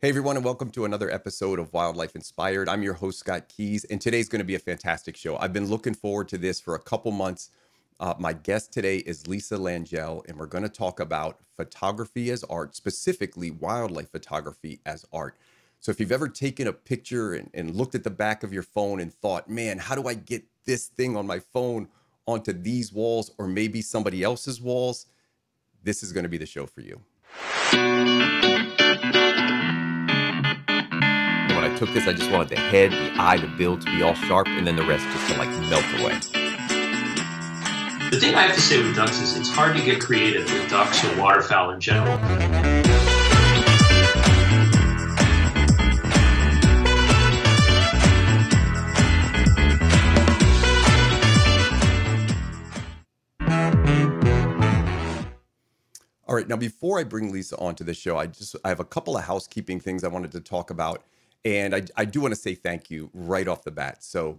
Hey everyone, and welcome to another episode of Wildlife Inspired. I'm your host, Scott Keyes, and today's going to be a fantastic show. I've been looking forward to this for a couple months. My guest today is Lisa Langell, and we're going to talk about photography as art, specifically wildlife photography as art. So if you've ever taken a picture and looked at the back of your phone and thought, man, how do I get this thing on my phone onto these walls or maybe somebody else's walls? This is going to be the show for you. Took this, I just wanted the head, the eye, the bill to be all sharp, and then the rest just to like melt away. The thing I have to say with ducks is it's hard to get creative with ducks or waterfowl in general. All right, now before I bring Lisa onto the show, I have a couple of housekeeping things I wanted to talk about. And I do want to say thank you right off the bat. So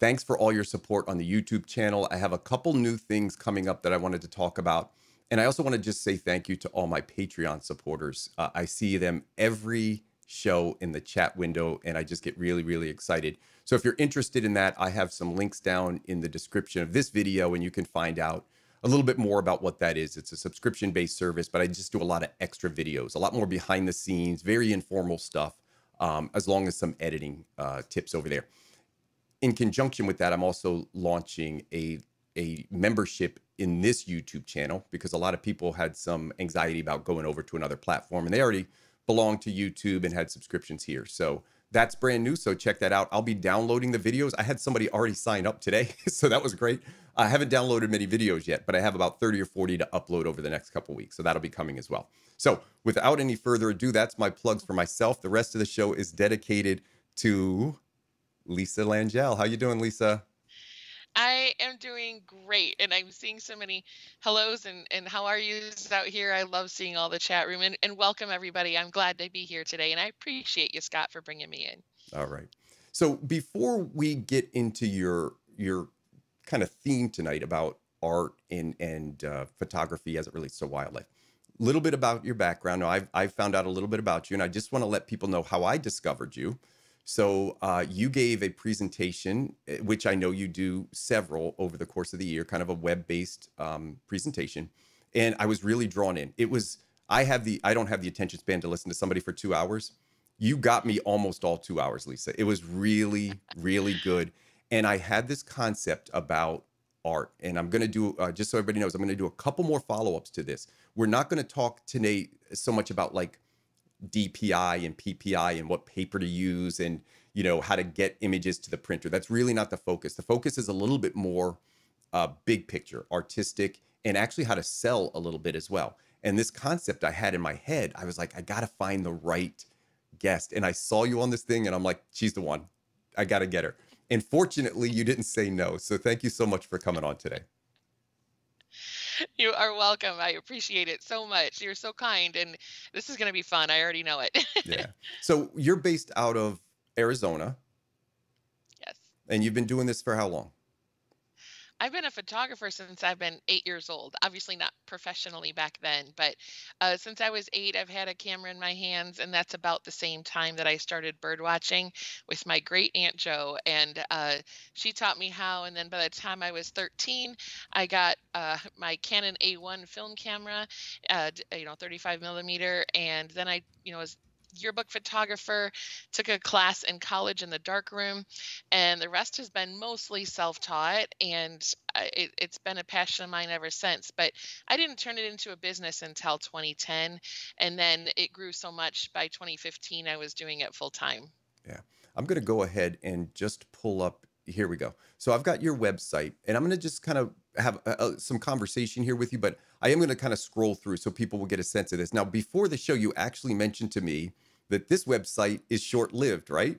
thanks for all your support on the YouTube channel. I have a couple new things coming up that I wanted to talk about. And I also want to just say thank you to all my Patreon supporters. I see them every show in the chat window, and I just get really, really excited. So if you're interested in that, I have some links down in the description of this video, and you can find out a little bit more about what that is. It's a subscription-based service, but I just do a lot of extra videos, a lot more behind the scenes, very informal stuff. As long as some editing tips over there. In conjunction with that, I'm also launching a membership in this YouTube channel because a lot of people had some anxiety about going over to another platform, and they already belong to YouTube and had subscriptions here. So that's brand new, so check that out. I'll be downloading the videos. I had somebody already sign up today, so that was great. I haven't downloaded many videos yet, but I have about 30 or 40 to upload over the next couple of weeks, so that'll be coming as well. So without any further ado, that's my plugs for myself. The rest of the show is dedicated to Lisa Langell. How you doing, Lisa? I am doing great, and I'm seeing so many hellos and how are yous out here. I love seeing all the chat room, and welcome everybody. I'm glad to be here today, and I appreciate you, Scott, for bringing me in. All right. So before we get into your kind of theme tonight about art and photography as it relates to wildlife, a little bit about your background. Now, I've found out a little bit about you, and I just want to let people know how I discovered you. So you gave a presentation, which I know you do several over the course of the year, kind of a web-based presentation. And I was really drawn in. It was, I don't have the attention span to listen to somebody for 2 hours. You got me almost all 2 hours, Lisa. It was really, really good. And I had this concept about art, and I'm going to do, just so everybody knows, I'm going to do a couple more follow-ups to this. We're not going to talk today so much about like DPI and PPI and what paper to use and, you know, how to get images to the printer. That's really not the focus. The focus is a little bit more big picture, artistic, and actually how to sell a little bit as well. And this concept I had in my head, I was like, I got to find the right guest. And I saw you on this thing and I'm like, she's the one. I got to get her. And fortunately, you didn't say no. So thank you so much for coming on today. You are welcome. I appreciate it so much. You're so kind, and this is going to be fun. I already know it. Yeah. So you're based out of Arizona. Yes. And you've been doing this for how long? I've been a photographer since I've been 8 years old. Obviously not professionally back then, but since I was 8, I've had a camera in my hands, and that's about the same time that I started bird watching with my great Aunt Jo, and she taught me how, and then by the time I was 13, I got my Canon A1 film camera, 35 millimeter, and then I, was yearbook photographer, took a class in college in the darkroom, and the rest has been mostly self-taught, and it's been a passion of mine ever since. But I didn't turn it into a business until 2010, and then it grew so much by 2015 I was doing it full-time. Yeah, I'm going to go ahead and just pull up, here we go. So I've got your website, and I'm going to just kind of have some conversation here with you, but I am going to kind of scroll through so people will get a sense of this. Now, before the show, you actually mentioned to me that this website is short-lived, right?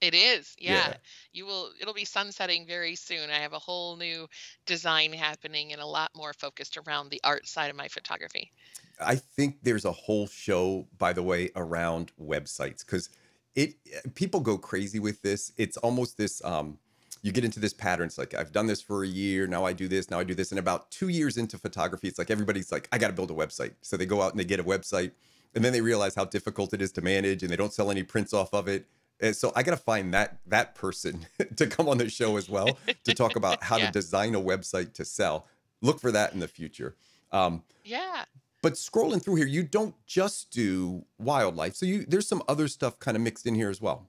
It is, yeah. It'll be sunsetting very soon. I have a whole new design happening and a lot more focused around the art side of my photography. I think there's a whole show, by the way, around websites because people go crazy with this. It's almost this, you get into this pattern. It's like, I've done this for a year. Now I do this. Now I do this. And about 2 years into photography, it's like everybody's like, I got to build a website. So they go out and they get a website. And then they realize how difficult it is to manage and they don't sell any prints off of it. And so I got to find that person to come on the show as well to talk about how to design a website to sell. Look for that in the future. But scrolling through here, you don't just do wildlife. So there's some other stuff kind of mixed in here as well.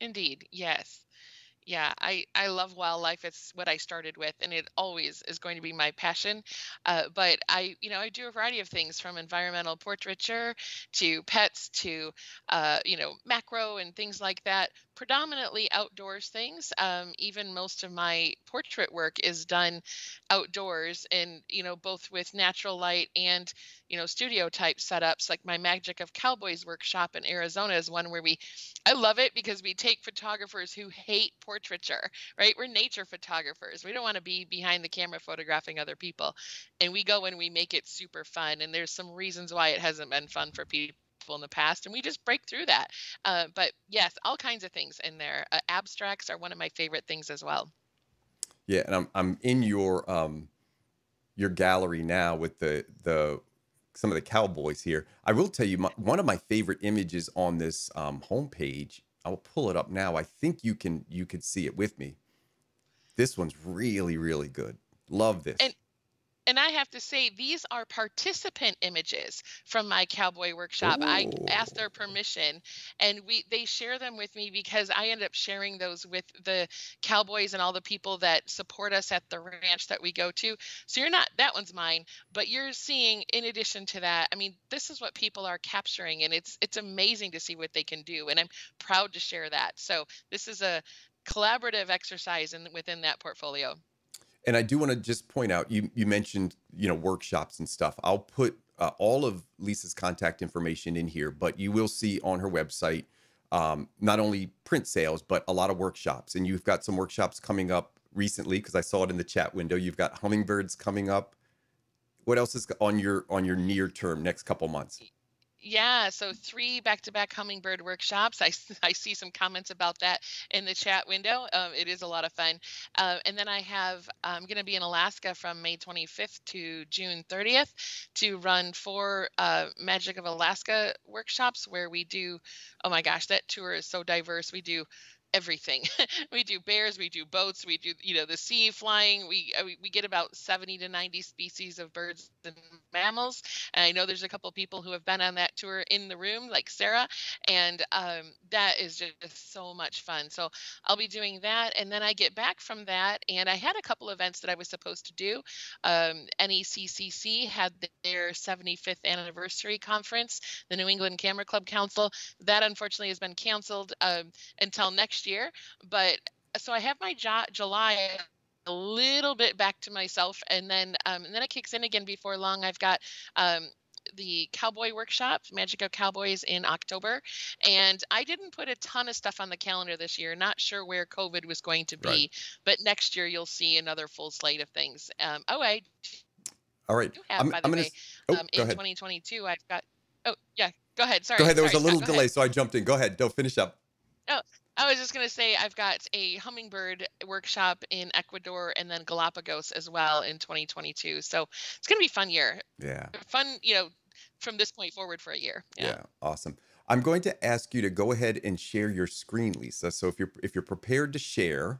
Indeed. Yes. Yeah, I love wildlife. It's what I started with, and it always is going to be my passion. But I do a variety of things, from environmental portraiture to pets to, macro and things like that, predominantly outdoors things. Even most of my portrait work is done outdoors, and, both with natural light and, studio type setups. Like my Magic of Cowboys workshop in Arizona is one where I love it because we take photographers who hate portraiture, right? We're nature photographers. We don't want to be behind the camera photographing other people. And we go and we make it super fun. And there's some reasons why it hasn't been fun for people in the past. And we just break through that. But yes, all kinds of things in there. Abstracts are one of my favorite things as well. Yeah. And I'm in your gallery now with some of the cowboys here. I will tell you, one of my favorite images on this homepage, I'll pull it up now. I think you could see it with me. This one's really, really good. Love this. And I have to say, these are participant images from my cowboy workshop. Ooh. I asked their permission, and they share them with me because I end up sharing those with the cowboys and all the people that support us at the ranch that we go to. So that one's mine, but you're seeing, in addition to that, I mean, this is what people are capturing, and it's amazing to see what they can do, and I'm proud to share that. So this is a collaborative exercise within that portfolio. And I do want to just point out, you mentioned, workshops and stuff. I'll put all of Lisa's contact information in here, but you will see on her website, not only print sales, but a lot of workshops. And you've got some workshops coming up recently, because I saw it in the chat window. You've got hummingbirds coming up. What else is on your near term, next couple months? Yeah, so 3 back-to-back hummingbird workshops. I see some comments about that in the chat window. It is a lot of fun. And then I'm going to be in Alaska from May 25th to June 30th to run 4 Magic of Alaska workshops, where we do, oh my gosh, that tour is so diverse. We do everything. We do bears, we do boats, we do, the sea, flying. We get about 70 to 90 species of birds and mammals. And I know there's a couple of people who have been on that tour in the room, like Sarah, and that is just so much fun. So I'll be doing that, and then I get back from that, and I had a couple events that I was supposed to do. NECCC had their 75th anniversary conference, the New England Camera Club Council. That unfortunately has been canceled until next year, but so I have my July a little bit back to myself, and then it kicks in again before long. I've got the cowboy workshop, Magic of Cowboys, in October, and I didn't put a ton of stuff on the calendar this year. Not sure where COVID was going to be, right. But next year you'll see another full slate of things. All right. In 2022, I've got. Oh yeah, go ahead. Sorry. Go ahead. There was a little delay, so I jumped in. Go ahead. Don't finish up. Oh, I was just going to say I've got a hummingbird workshop in Ecuador and then Galapagos as well in 2022. So it's going to be a fun year. Yeah. Fun, from this point forward for a year. Yeah. Awesome. I'm going to ask you to go ahead and share your screen, Lisa. So if you're prepared to share.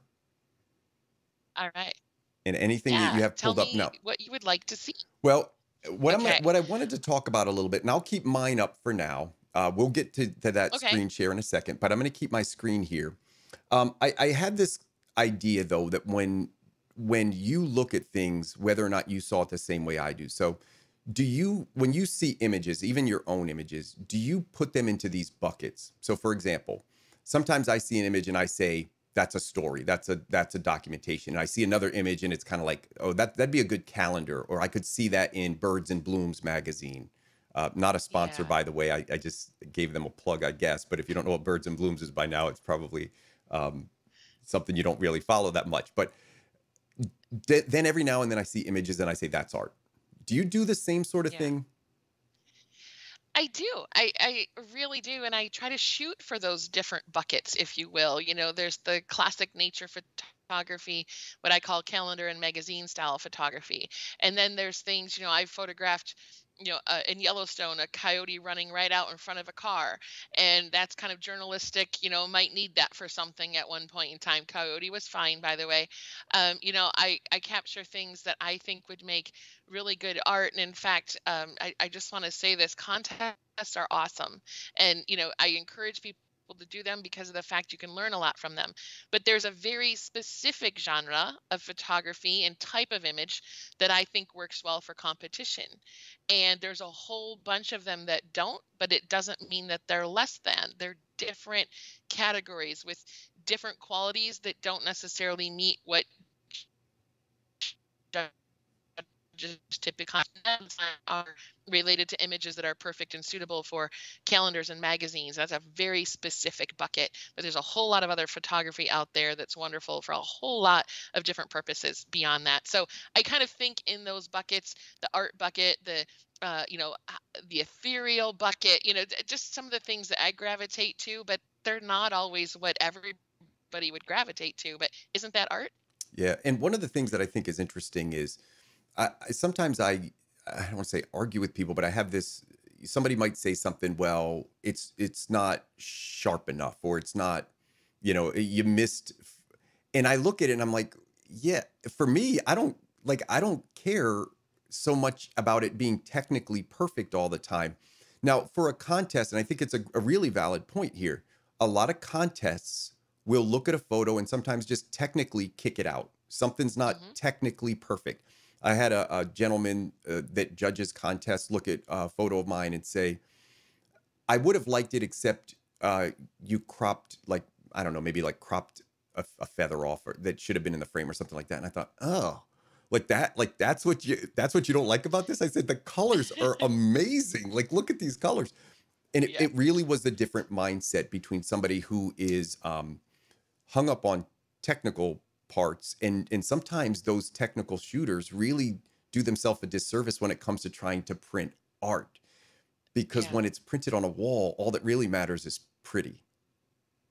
All right. And anything that you have pulled up now. What you would like to see. Well, what I wanted to talk about a little bit, and I'll keep mine up for now. We'll get to that screen share in a second, but I'm going to keep my screen here. I had this idea, though, that when you look at things, whether or not you saw it the same way I do. So when you see images, even your own images, do you put them into these buckets? So, for example, sometimes I see an image and I say, that's a story. That's a documentation. And I see another image and it's kind of like, oh, that'd be a good calendar. Or I could see that in Birds and Blooms magazine. Not a sponsor, by the way. I just gave them a plug, I guess. But if you don't know what Birds and Blooms is by now, it's probably something you don't really follow that much. But then every now and then I see images and I say, that's art. Do you do the same sort of thing? I do. I really do. And I try to shoot for those different buckets, if you will. There's the classic nature photography, what I call calendar and magazine style photography. And then there's things, I've photographed you know, in Yellowstone, a coyote running right out in front of a car. And that's kind of journalistic, you know, might need that for something at one point in time. Coyote was fine, by the way. You know, I capture things that I think would make really good art. And in fact, I just want to say this, contests are awesome. And, you know, I encourage people to do them because of the fact you can learn a lot from them. But there's a very specific genre of photography and type of image that I think works well for competition. And there's a whole bunch of them that don't, but it doesn't mean that they're less than. They're different categories with different qualities that don't necessarily meet what judges typically are related to images that are perfect and suitable for calendars and magazines. That's a very specific bucket, but there's a whole lot of other photography out there that's wonderful for a whole lot of different purposes beyond that. So I kind of think in those buckets, the art bucket, the ethereal bucket, you know, just some of the things that I gravitate to, but they're not always what everybody would gravitate to, but isn't that art? Yeah. And one of the things that I think is interesting is I don't want to say argue with people, but I have this, somebody might say something, well, it's not sharp enough, or it's not, you know, you missed. And I look at it and I'm like, yeah, for me, I don't care so much about it being technically perfect all the time. Now for a contest, and I think it's a really valid point here, a lot of contests will look at a photo and sometimes just technically kick it out. Something's not technically perfect. I had a gentleman that judges contests look at a photo of mine and say, I would have liked it except you cropped, like, I don't know, maybe like cropped a feather off, or that should have been in the frame or something like that. And I thought, oh, that's what you don't like about this? I said, the colors are amazing. Like, look at these colors. And it really was a different mindset between somebody who is hung up on technical parts, and sometimes those technical shooters really do themselves a disservice when it comes to trying to print art, because when it's printed on a wall, all that really matters is pretty.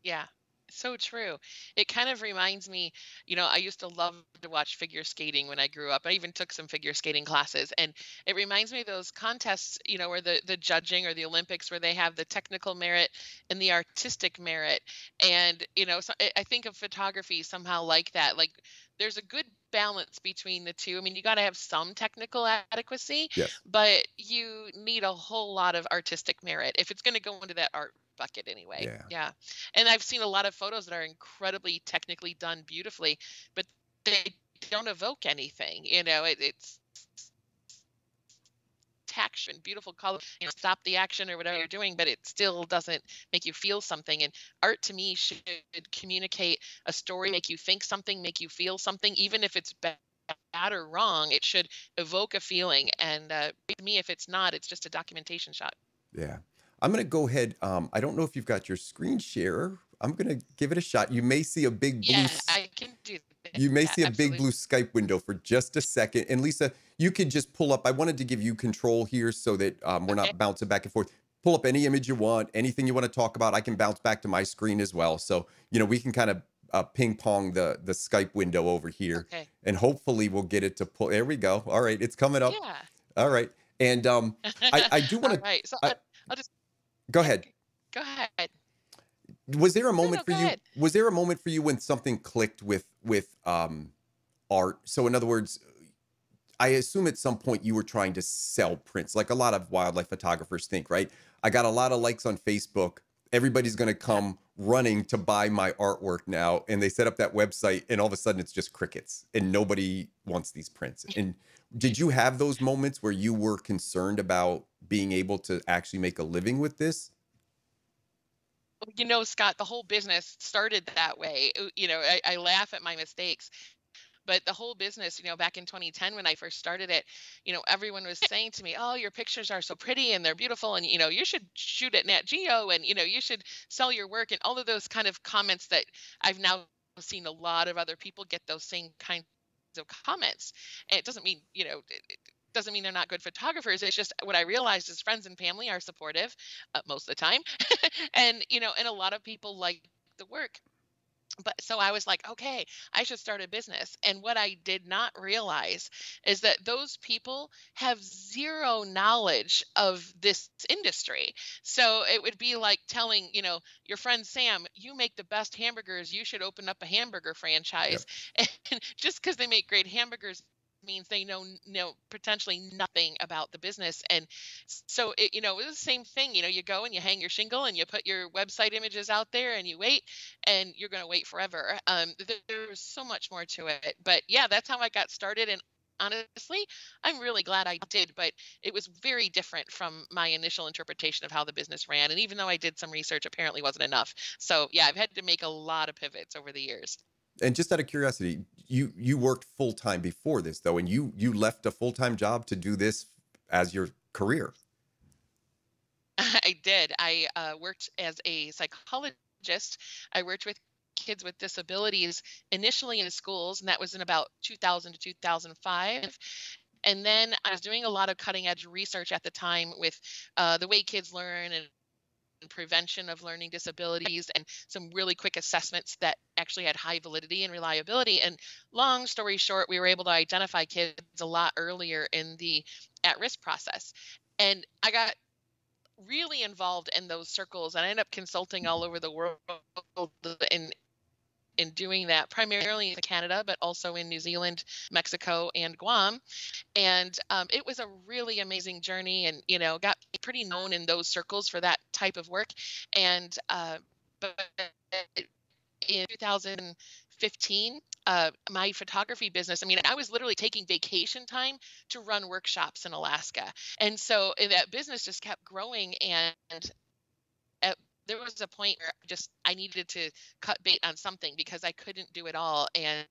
Yeah, so true. It kind of reminds me, you know, I used to love to watch figure skating when I grew up. I even took some figure skating classes, and it reminds me of those contests, you know, where the judging, or the Olympics, where they have the technical merit and the artistic merit. And, you know, so I think of photography somehow like that, like there's a good balance between the two. I mean, you got to have some technical adequacy, but you need a whole lot of artistic merit if it's going to go into that art bucket anyway. Yeah. And I've seen a lot of photos that are incredibly technically done beautifully, but they don't evoke anything. You know, it's action, beautiful color, you know, stop the action or whatever you're doing, but it still doesn't make you feel something. And art to me should communicate a story, make you think something, make you feel something. Even if it's bad or wrong, it should evoke a feeling. And to me, if it's not, it's just a documentation shot. Yeah. I'm going to go ahead. I don't know if you've got your screen share. I'm going to give it a shot. You may see a big blue. Yeah, I can do that. You may see a big blue Skype window for just a second. And Lisa, you could just pull up. I wanted to give you control here so that we're not bouncing back and forth. Pull up any image you want, anything you want to talk about. I can bounce back to my screen as well. So, you know, we can kind of ping pong the Skype window over here. Okay. And hopefully we'll get it to pull. There we go. All right. It's coming up. Yeah. All right. And I do want to. Right. So I'll just. Go ahead. Go ahead. Was there a moment was there a moment for you when something clicked with art? So in other words, I assume at some point you were trying to sell prints, like a lot of wildlife photographers think, right? I got a lot of likes on Facebook. Everybody's going to come running to buy my artwork now. And they set up that website, and all of a sudden it's just crickets and nobody wants these prints. And did you have those moments where you were concerned about being able to actually make a living with this? You know, Scott, the whole business started that way. You know, I laugh at my mistakes, but the whole business, you know, back in 2010, when I first started it, you know, everyone was saying to me, oh, your pictures are so pretty and they're beautiful. And, you know, you should shoot at Nat Geo, and, you know, you should sell your work, and all of those kind of comments that I've now seen a lot of other people get those same kinds of comments. And it doesn't mean, you know, doesn't mean they're not good photographers. It's just what I realized is friends and family are supportive most of the time. And, you know, and a lot of people like the work. But so I was like, okay, I should start a business. And what I did not realize is that those people have zero knowledge of this industry. So it would be like telling, you know, your friend Sam, you make the best hamburgers, you should open up a hamburger franchise. Yep. And just because they make great hamburgers means they know potentially nothing about the business. And so it, you know, it was the same thing. You know, you go and you hang your shingle and you put your website images out there and you wait, and you're going to wait forever. There's so much more to it, but yeah, that's how I got started. And honestly, I'm really glad I did, but it was very different from my initial interpretation of how the business ran. And even though I did some research, apparently wasn't enough. So yeah, I've had to make a lot of pivots over the years. And just out of curiosity, you worked full-time before this, though, and you left a full-time job to do this as your career. I did. I worked as a psychologist. I worked with kids with disabilities initially in schools, and that was in about 2000 to 2005. And then I was doing a lot of cutting-edge research at the time with the way kids learn and prevention of learning disabilities, and some really quick assessments that actually had high validity and reliability. And long story short, we were able to identify kids a lot earlier in the at-risk process. And I got really involved in those circles, and I ended up consulting all over the world in doing that, primarily in Canada, but also in New Zealand, Mexico, and Guam. And it was a really amazing journey, and, you know, got pretty known in those circles for that type of work. And but in 2015, my photography business, I mean, I was literally taking vacation time to run workshops in Alaska. And so that business just kept growing, and there was a point where I needed to cut bait on something because I couldn't do it all. And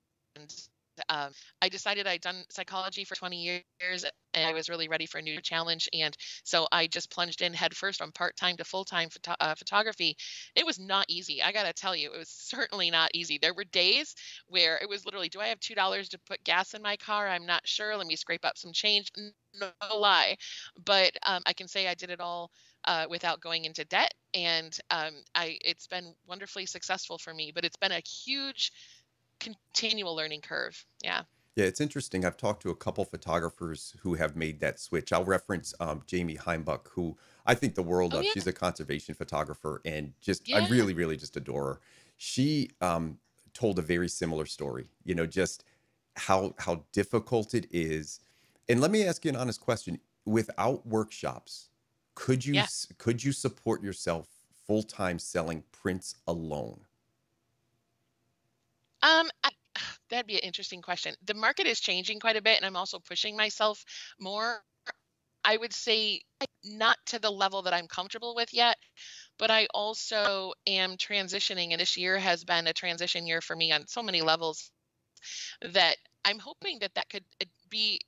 I decided I'd done psychology for 20 years and I was really ready for a new challenge. And so I just plunged in headfirst from part-time to full-time photography. It was not easy. I got to tell you, it was certainly not easy. There were days where it was literally, do I have $2 to put gas in my car? I'm not sure. Let me scrape up some change. No lie. But I can say I did it all without going into debt. And it's been wonderfully successful for me, but it's been a huge continual learning curve. Yeah. Yeah. It's interesting. I've talked to a couple photographers who have made that switch. I'll reference Jamie Heimbuck, who I think the world of. Yeah. She's a conservation photographer, and just, yeah, I really, really just adore her. She told a very similar story, you know, just how difficult it is. And let me ask you an honest question. Without workshops, could you support yourself full-time selling prints alone? That'd be an interesting question. The market is changing quite a bit, and I'm also pushing myself more. I would say not to the level that I'm comfortable with yet, but I also am transitioning, and this year has been a transition year for me on so many levels that I'm hoping that could be,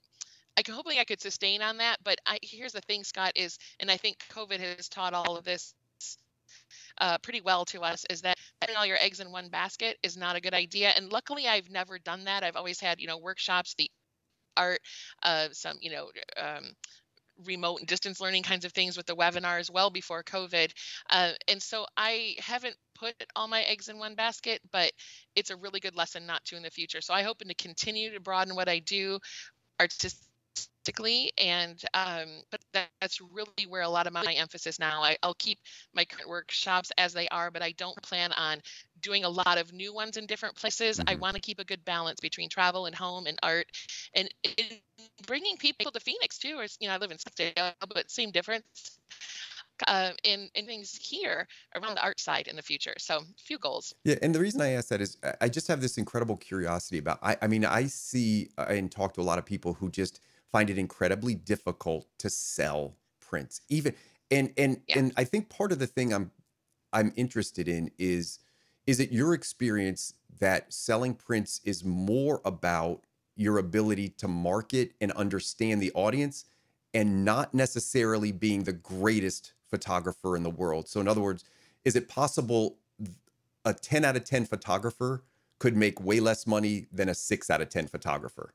hopefully I could sustain on that. But here's the thing, Scott, is, and I think COVID has taught all of this pretty well to us, is that putting all your eggs in one basket is not a good idea. And luckily, I've never done that. I've always had, you know, workshops, the art, some, you know, remote and distance learning kinds of things with the webinars well before COVID. And so I haven't put all my eggs in one basket, but it's a really good lesson not to in the future. So I hope to continue to broaden what I do artistically. And but that's really where a lot of my emphasis now. I'll keep my current workshops as they are, but I don't plan on doing a lot of new ones in different places. Mm-hmm. I want to keep a good balance between travel and home and art, and bringing people to Phoenix too. Or, you know, I live in Scottsdale, but same difference in things here around the art side in the future. So a few goals. Yeah. And the reason I ask that is I just have this incredible curiosity about, I mean, I see and talk to a lot of people who just find it incredibly difficult to sell prints, even. And I think part of the thing I'm interested in is it your experience that selling prints is more about your ability to market and understand the audience, and not necessarily being the greatest photographer in the world? So in other words, is it possible a 10 out of 10 photographer could make way less money than a 6 out of 10 photographer?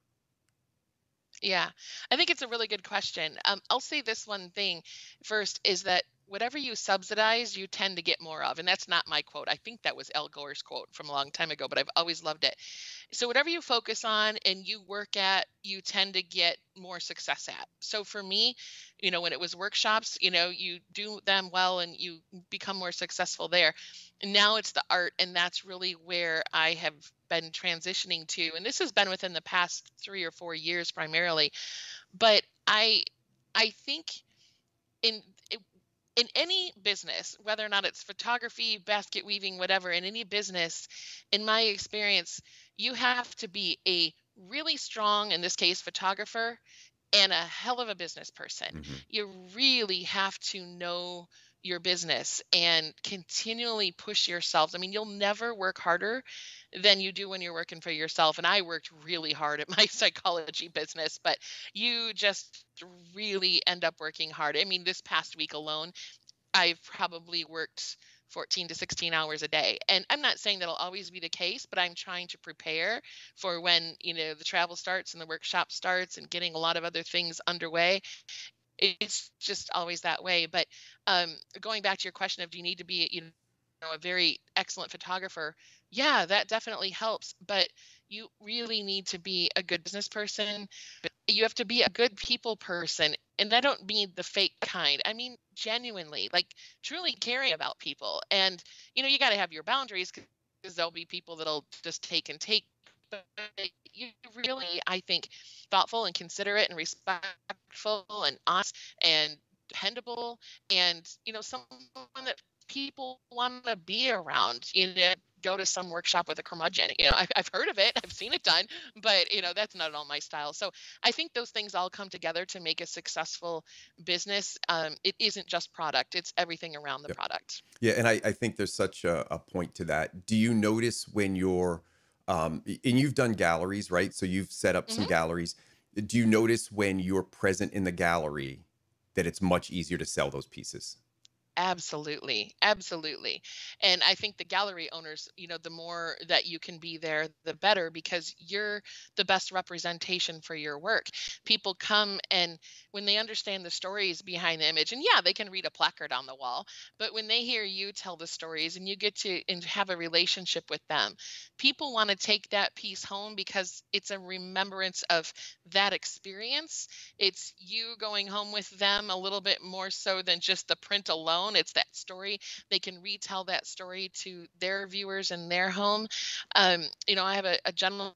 Yeah, I think it's a really good question. I'll say this one thing first, is that whatever you subsidize, you tend to get more of. And that's not my quote. I think that was Al Gore's quote from a long time ago, but I've always loved it. So whatever you focus on and you work at, you tend to get more success at. So for me, you know, when it was workshops, you know, you do them well and you become more successful there. And now it's the art, and that's really where I have been transitioning to. And this has been within the past 3 or 4 years primarily. But I think in any business, whether or not it's photography, basket weaving, whatever, in any business, in my experience, you have to be a really strong, in this case, photographer and a hell of a business person. Mm-hmm. You really have to know your business and continually push yourselves. I mean, you'll never work harder than you do when you're working for yourself. And I worked really hard at my psychology business, but you just really end up working hard. I mean, this past week alone, I've probably worked 14 to 16 hours a day. And I'm not saying that'll always be the case, but I'm trying to prepare for when, you know, the travel starts and the workshop starts and getting a lot of other things underway. It's just always that way. But going back to your question of, do you need to be, you know, a very excellent photographer? Yeah, that definitely helps. But you really need to be a good business person. You have to be a good people person. And I don't mean the fake kind. I mean, genuinely, like truly caring about people. And, you know, you got to have your boundaries because there'll be people that'll just take and take. But you really, I think, thoughtful and considerate and respectful and honest and dependable and, you know, someone that people want to be around. You know, go to some workshop with a curmudgeon. You know, I've heard of it. I've seen it done. But, you know, that's not at all my style. So I think those things all come together to make a successful business. It isn't just product. It's everything around the product. Yeah. And I think there's such a point to that. Do you notice when you're and you've done galleries, right? So you've set up some galleries. Do you notice when you're present in the gallery that it's much easier to sell those pieces? Absolutely. Absolutely. And I think the gallery owners, you know, the more that you can be there, the better, because you're the best representation for your work. People come, and when they understand the stories behind the image, and yeah, they can read a placard on the wall, but when they hear you tell the stories and you get to and have a relationship with them, people want to take that piece home because it's a remembrance of that experience. It's you going home with them a little bit more so than just the print alone. It's that story. They can retell that story to their viewers in their home. You know, I have a gentleman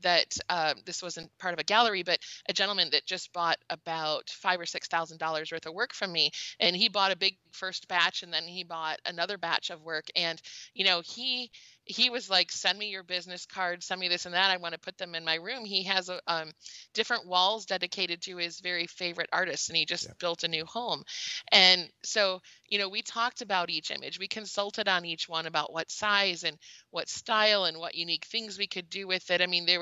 that this wasn't part of a gallery, but a gentleman that just bought about $5,000 or $6,000 worth of work from me. And he bought a big first batch, and then he bought another batch of work. And, you know, he was like, send me your business card, send me this and that. I want to put them in my room. He has different walls dedicated to his very favorite artists, and he just built a new home. And so, you know, we talked about each image. We consulted on each one about what size and what style and what unique things we could do with it. I mean, they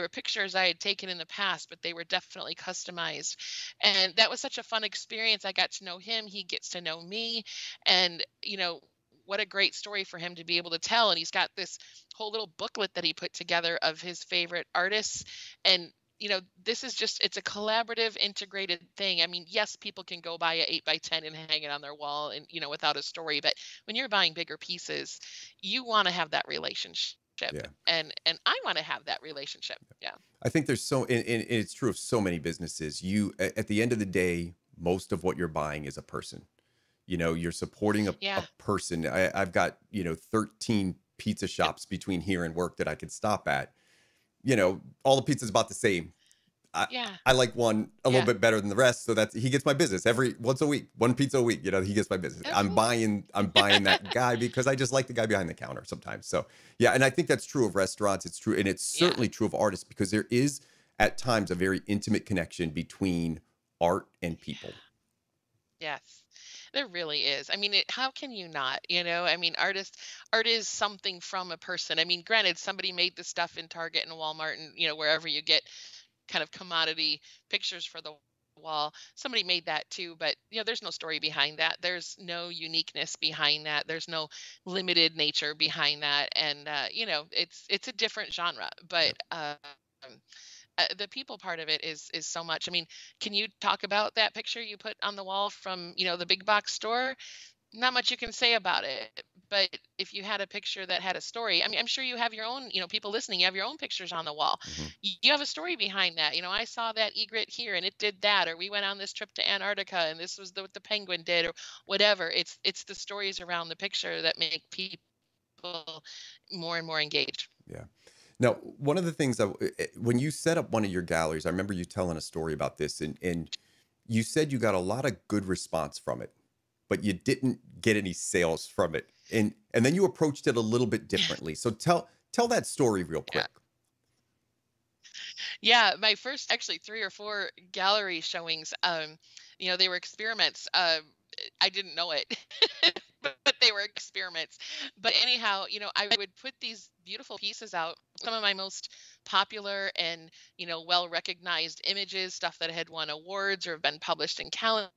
were pictures I had taken in the past, but they were definitely customized. And that was such a fun experience. I got to know him. He gets to know me. And, you know, what a great story for him to be able to tell. And he's got this whole little booklet that he put together of his favorite artists. And, you know, this is just, it's a collaborative, integrated thing. I mean, yes, people can go buy an 8x10 and hang it on their wall and, you know, without a story. But when you're buying bigger pieces, you want to have that relationship. Yeah. And I want to have that relationship. Yeah. I think there's so, and it's true of so many businesses. You, at the end of the day, most of what you're buying is a person. You know, you're supporting a person. I've got, you know, 13 pizza shops between here and work that I could stop at. You know, all the pizza's about the same. I like one a little bit better than the rest. So that's, he gets my business one pizza a week, you know, he gets my business. Oh. I'm buying that guy because I just like the guy behind the counter sometimes. So yeah. And I think that's true of restaurants. It's true. And it's certainly true of artists, because there is at times a very intimate connection between art and people. Yeah. Yes. There really is. I mean, how can you not, you know, I mean, art is something from a person. I mean, granted, somebody made the stuff in Target and Walmart and, you know, wherever you get kind of commodity pictures for the wall. Somebody made that too, but you know, there's no story behind that. There's no uniqueness behind that. There's no limited nature behind that. And, you know, it's a different genre, but, the people part of it is so much. I mean, can you talk about that picture you put on the wall from, you know, the big box store? Not much you can say about it, but if you had a picture that had a story, I mean, I'm sure you have your own, you know, people listening, you have your own pictures on the wall. Mm-hmm. You have a story behind that. You know, I saw that egret here and it did that, or we went on this trip to Antarctica and this was what the penguin did, or whatever. It's the stories around the picture that make people more and more engaged. Yeah. Now, one of the things that when you set up one of your galleries, I remember you telling a story about this, and you said you got a lot of good response from it, but you didn't get any sales from it. And then you approached it a little bit differently. So tell that story real quick. Yeah, my first actually 3 or 4 gallery showings, you know, they were experiments. I didn't know it, but they were experiments. But anyhow, you know, I would put these beautiful pieces out, some of my most popular and, you know, well-recognized images, stuff that had won awards or have been published in calendars.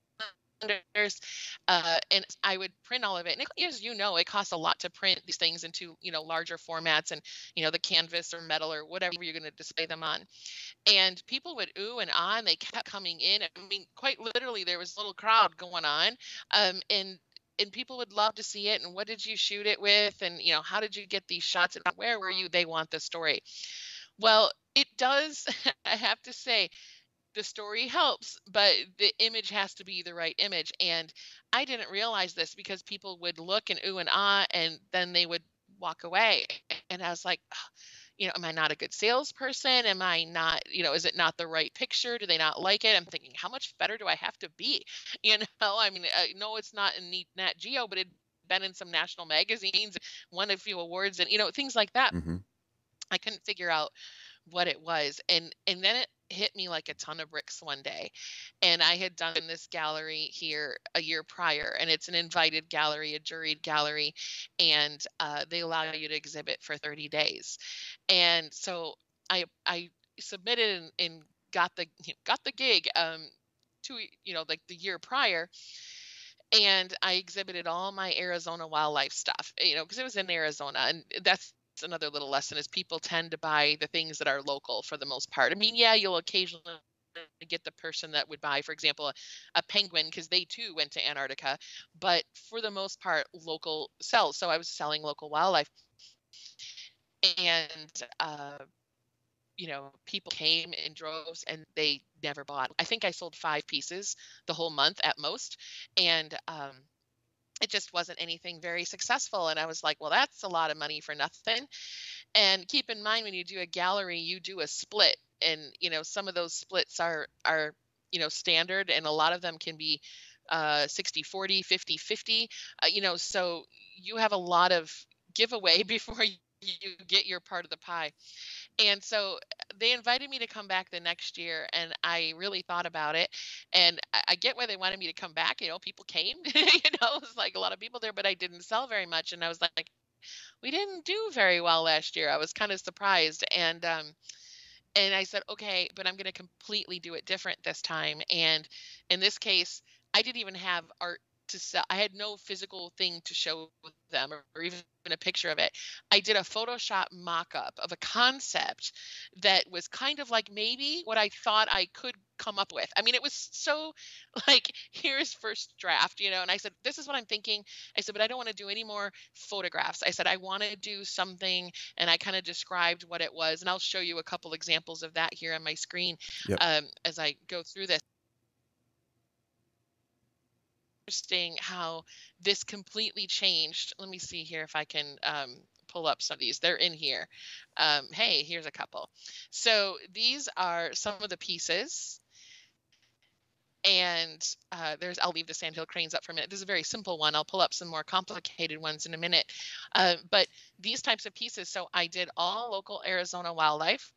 And I would print all of it. And it, as you know, it costs a lot to print these things into, you know, larger formats and, you know, the canvas or metal or whatever you're going to display them on. And people would ooh and ah, and they kept coming in. I mean, quite literally, there was a little crowd going on. And people would love to see it. And what did you shoot it with? And, you know, how did you get these shots? And where were you? They want the story. Well, it does, I have to say, the story helps, but the image has to be the right image. And I didn't realize this because people would look and ooh and ah, and then they would walk away. And I was like, oh, you know, am I not a good salesperson? Am I not, you know, is it not the right picture? Do they not like it? I'm thinking, how much better do I have to be? You know, I mean, no, it's not in Nat Geo, but it'd been in some national magazines, won a few awards and, you know, things like that. Mm-hmm. I couldn't figure out what it was. And then it hit me like a ton of bricks one day. And I had done this gallery here a year prior, and it's an invited gallery, a juried gallery, and they allow you to exhibit for 30 days. And so I submitted and got the gig to, you know, like the year prior. And I exhibited all my Arizona wildlife stuff, you know, because it was in Arizona, and that's another little lesson is people tend to buy the things that are local for the most part. I mean, yeah, you'll occasionally get the person that would buy, for example, a penguin because they too went to Antarctica, but for the most part, local sells. So I was selling local wildlife, and you know, people came in droves and they never bought. I think I sold 5 pieces the whole month at most, and it just wasn't anything very successful. And I was like, well, that's a lot of money for nothing. And keep in mind, when you do a gallery, you do a split. And, you know, some of those splits are, you know, standard. And a lot of them can be 60-40, 50-50, you know, so you have a lot of giveaway before you get your part of the pie. And so they invited me to come back the next year, and I really thought about it. And I get why they wanted me to come back. You know, people came, you know, it was like a lot of people there, but I didn't sell very much. And I was like, we didn't do very well last year. I was kind of surprised. And I said, okay, but I'm going to completely do it different this time. And in this case, I didn't even have art to sell. I had no physical thing to show them or even a picture of it. I did a Photoshop mock-up of a concept that was kind of like maybe what I thought I could come up with. I mean, it was so like, here's first draft, you know, and I said, this is what I'm thinking. I said, but I don't want to do any more photographs. I said, I want to do something, and I kind of described what it was, and I'll show you a couple examples of that here on my screen. Yep. As I go through this. Interesting how this completely changed. Let me see here if I can pull up some of these. They're in here. Hey, here's a couple. So these are some of the pieces. And I'll leave the sandhill cranes up for a minute. This is a very simple one. I'll pull up some more complicated ones in a minute. But these types of pieces. So I did all local Arizona wildlife.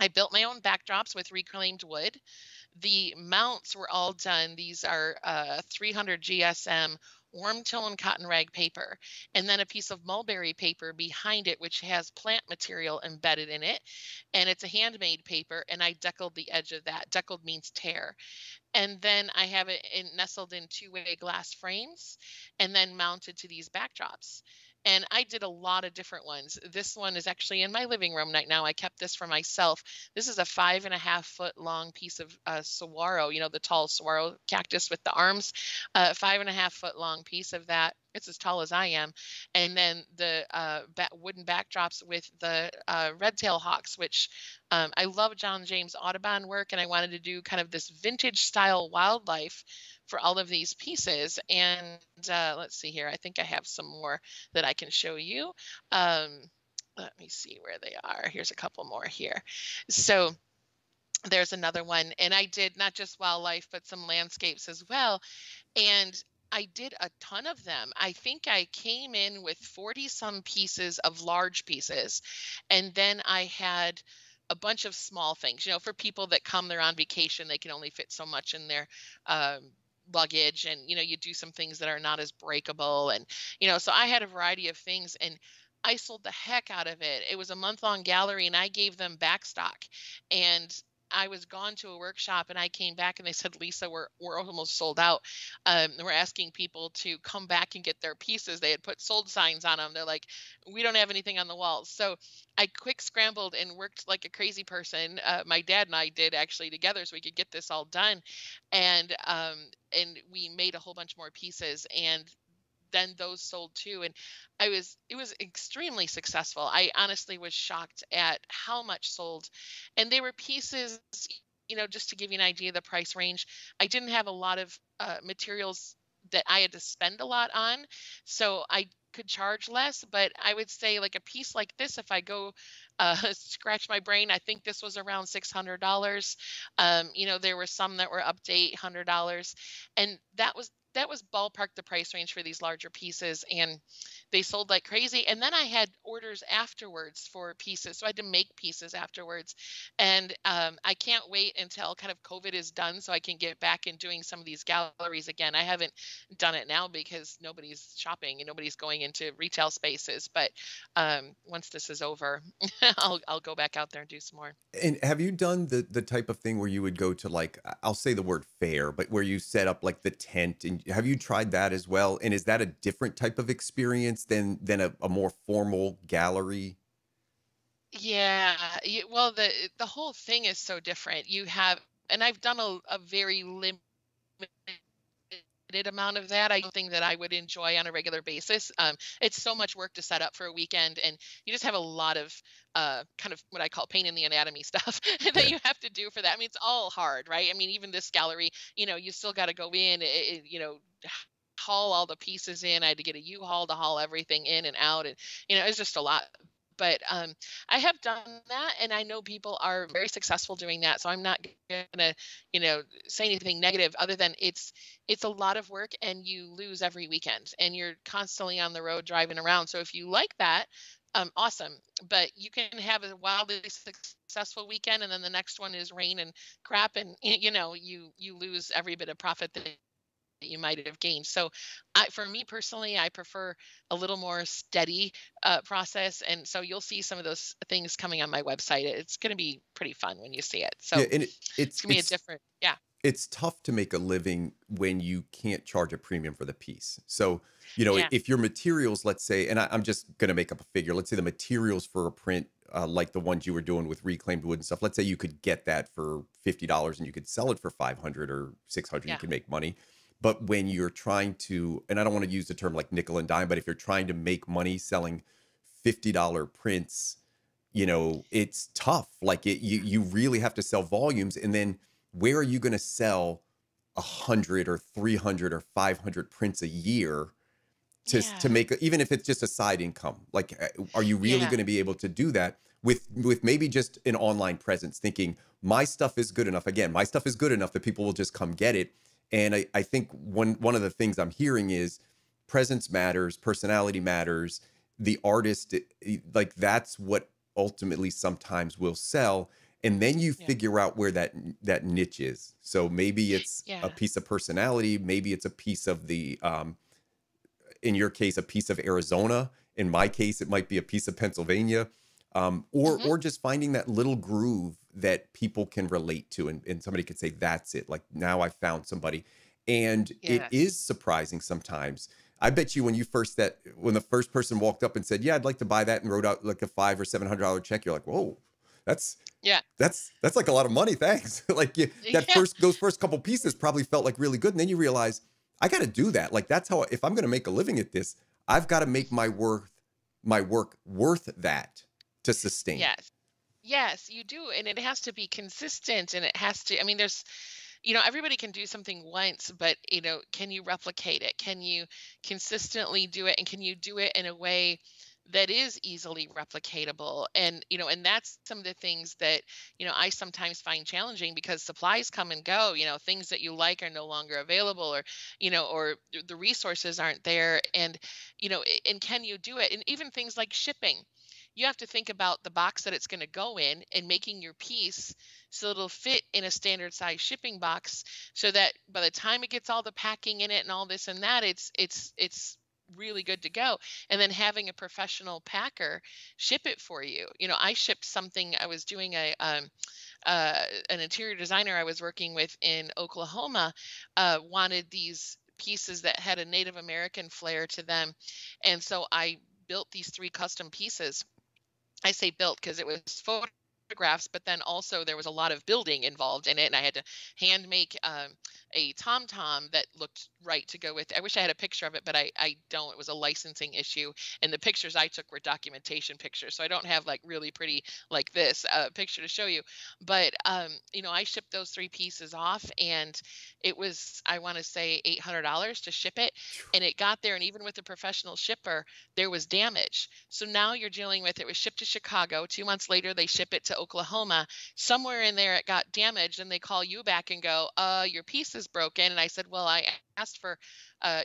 I built my own backdrops with reclaimed wood. The mounts were all done. These are 300 GSM warm tone cotton rag paper, and then a piece of mulberry paper behind it, which has plant material embedded in it. And it's a handmade paper, and I deckled the edge of that. Deckled means tear. And then I have it nestled in two-way glass frames and then mounted to these backdrops. And I did a lot of different ones. This one is actually in my living room right now. I kept this for myself. This is a 5.5 foot long piece of saguaro, you know, the tall saguaro cactus with the arms, 5.5 foot long piece of that. It's as tall as I am. And then the wooden backdrops with the red-tailed hawks, which I love John James Audubon work, and I wanted to do kind of this vintage style wildlife for all of these pieces. And let's see here. I think I have some more that I can show you. Let me see where they are. Here's a couple more here. So there's another one. And I did not just wildlife, but some landscapes as well. And I did a ton of them. I think I came in with 40 some pieces of large pieces. And then I had a bunch of small things, you know, for people that come, they're on vacation, they can only fit so much in their luggage. And, you know, you do some things that are not as breakable. And, you know, so I had a variety of things, and I sold the heck out of it. It was a month-long gallery, and I gave them back stock. And I was gone to a workshop, and I came back and they said, Lisa, we're almost sold out. We're asking people to come back and get their pieces. They had put sold signs on them. They're like, we don't have anything on the walls. So I quick scrambled and worked like a crazy person. My dad and I did actually together so we could get this all done. And we made a whole bunch more pieces, and then those sold too. And it was extremely successful. I honestly was shocked at how much sold, and they were pieces, you know, just to give you an idea of the price range. I didn't have a lot of materials that I had to spend a lot on, so I could charge less. But I would say like a piece like this, if I go scratch my brain, I think this was around $600. You know, there were some that were up to $800, and that was ballpark the price range for these larger pieces, and they sold like crazy. And then I had orders afterwards for pieces, so I had to make pieces afterwards. And I can't wait until kind of COVID is done so I can get back and doing some of these galleries again. I haven't done it now because nobody's shopping and nobody's going into retail spaces, but once this is over, I'll go back out there and do some more. And have you done the type of thing where you would go to, like, I'll say the word fair, but where you set up like the tent? And have you tried that as well? And is that a different type of experience than a more formal gallery? Yeah. Well, the whole thing is so different. You have, and I've done a very limited amount of that. I don't think that I would enjoy on a regular basis. It's so much work to set up for a weekend, and you just have a lot of kind of what I call pain in the anatomy stuff that you have to do for that. I mean, it's all hard, right? I mean, even this gallery, you know, you still got to go in, you know, haul all the pieces in. I had to get a U-Haul to haul everything in and out, and, you know, it's just a lot. But I have done that, and I know people are very successful doing that. So I'm not gonna, you know, say anything negative other than it's a lot of work, and you lose every weekend, and you're constantly on the road driving around. So if you like that, awesome. But you can have a wildly successful weekend, and then the next one is rain and crap, and, you know, you lose every bit of profit that you might have gained. So for me personally, I prefer a little more steady process. And so you'll see some of those things coming on my website. It's going to be pretty fun when you see it. So yeah, and it's going to be a different, yeah. It's tough to make a living when you can't charge a premium for the piece. So, you know, yeah. If your materials, let's say, and I'm just going to make up a figure, let's say the materials for a print, like the ones you were doing with reclaimed wood and stuff, let's say you could get that for $50 and you could sell it for $500 or $600, yeah. You could make money. But when you're trying to, and I don't want to use the term like nickel and dime, but if you're trying to make money selling $50 prints, you know, it's tough. Like you really have to sell volumes. And then where are you going to sell 100 or 300 or 500 prints a year to make, even if it's just a side income? Like, are you really going to be able to do that with maybe just an online presence, thinking my stuff is good enough? Again, my stuff is good enough that people will just come get it. And I think one of the things I'm hearing is presence matters, personality matters, the artist, like that's what ultimately sometimes will sell. And then you figure out where that niche is. So maybe it's a piece of personality, maybe it's a piece of the, in your case, a piece of Arizona. In my case, it might be a piece of Pennsylvania, or just finding that little groove that people can relate to, and somebody could say, that's it. Like, now I found somebody. And it is surprising sometimes. I bet you when you first when the first person walked up and said, "Yeah, I'd like to buy that," and wrote out like a $500 or $700 check, you're like, "Whoa, that's like a lot of money, thanks." Like those first couple pieces probably felt like really good, and then you realize I got to do that. Like that's how, if I'm going to make a living at this, I've got to make my work worth that to sustain. Yes. Yes, you do. And it has to be consistent, and it has to, I mean, there's, you know, everybody can do something once, but, you know, can you replicate it? Can you consistently do it? And can you do it in a way that is easily replicatable? And, you know, and that's some of the things that, you know, I sometimes find challenging, because supplies come and go, you know, things that you like are no longer available, or, you know, or the resources aren't there. And, you know, and can you do it? And even things like shipping. You have to think about the box that it's going to go in and making your piece so it'll fit in a standard size shipping box, so that by the time it gets all the packing in it and all this and that, it's really good to go. And then having a professional packer ship it for you. You know, I shipped something. I was doing a an interior designer I was working with in Oklahoma wanted these pieces that had a Native American flair to them, and so I built these 3 custom pieces. I say built because it was photographs, but then also there was a lot of building involved in it, and I had to hand make a tom-tom that looked right to go with it. I wish I had a picture of it, but I don't. It was a licensing issue, and the pictures I took were documentation pictures, so I don't have like really pretty like this picture to show you. But you know, I shipped those 3 pieces off, and it was, I want to say $800 to ship it, and it got there, and even with a professional shipper, there was damage. So now you're dealing with, it was shipped to Chicago. 2 months later, they ship it to Oklahoma. Somewhere in there, it got damaged, and they call you back and go, your piece is broken. And I said, well, I asked for,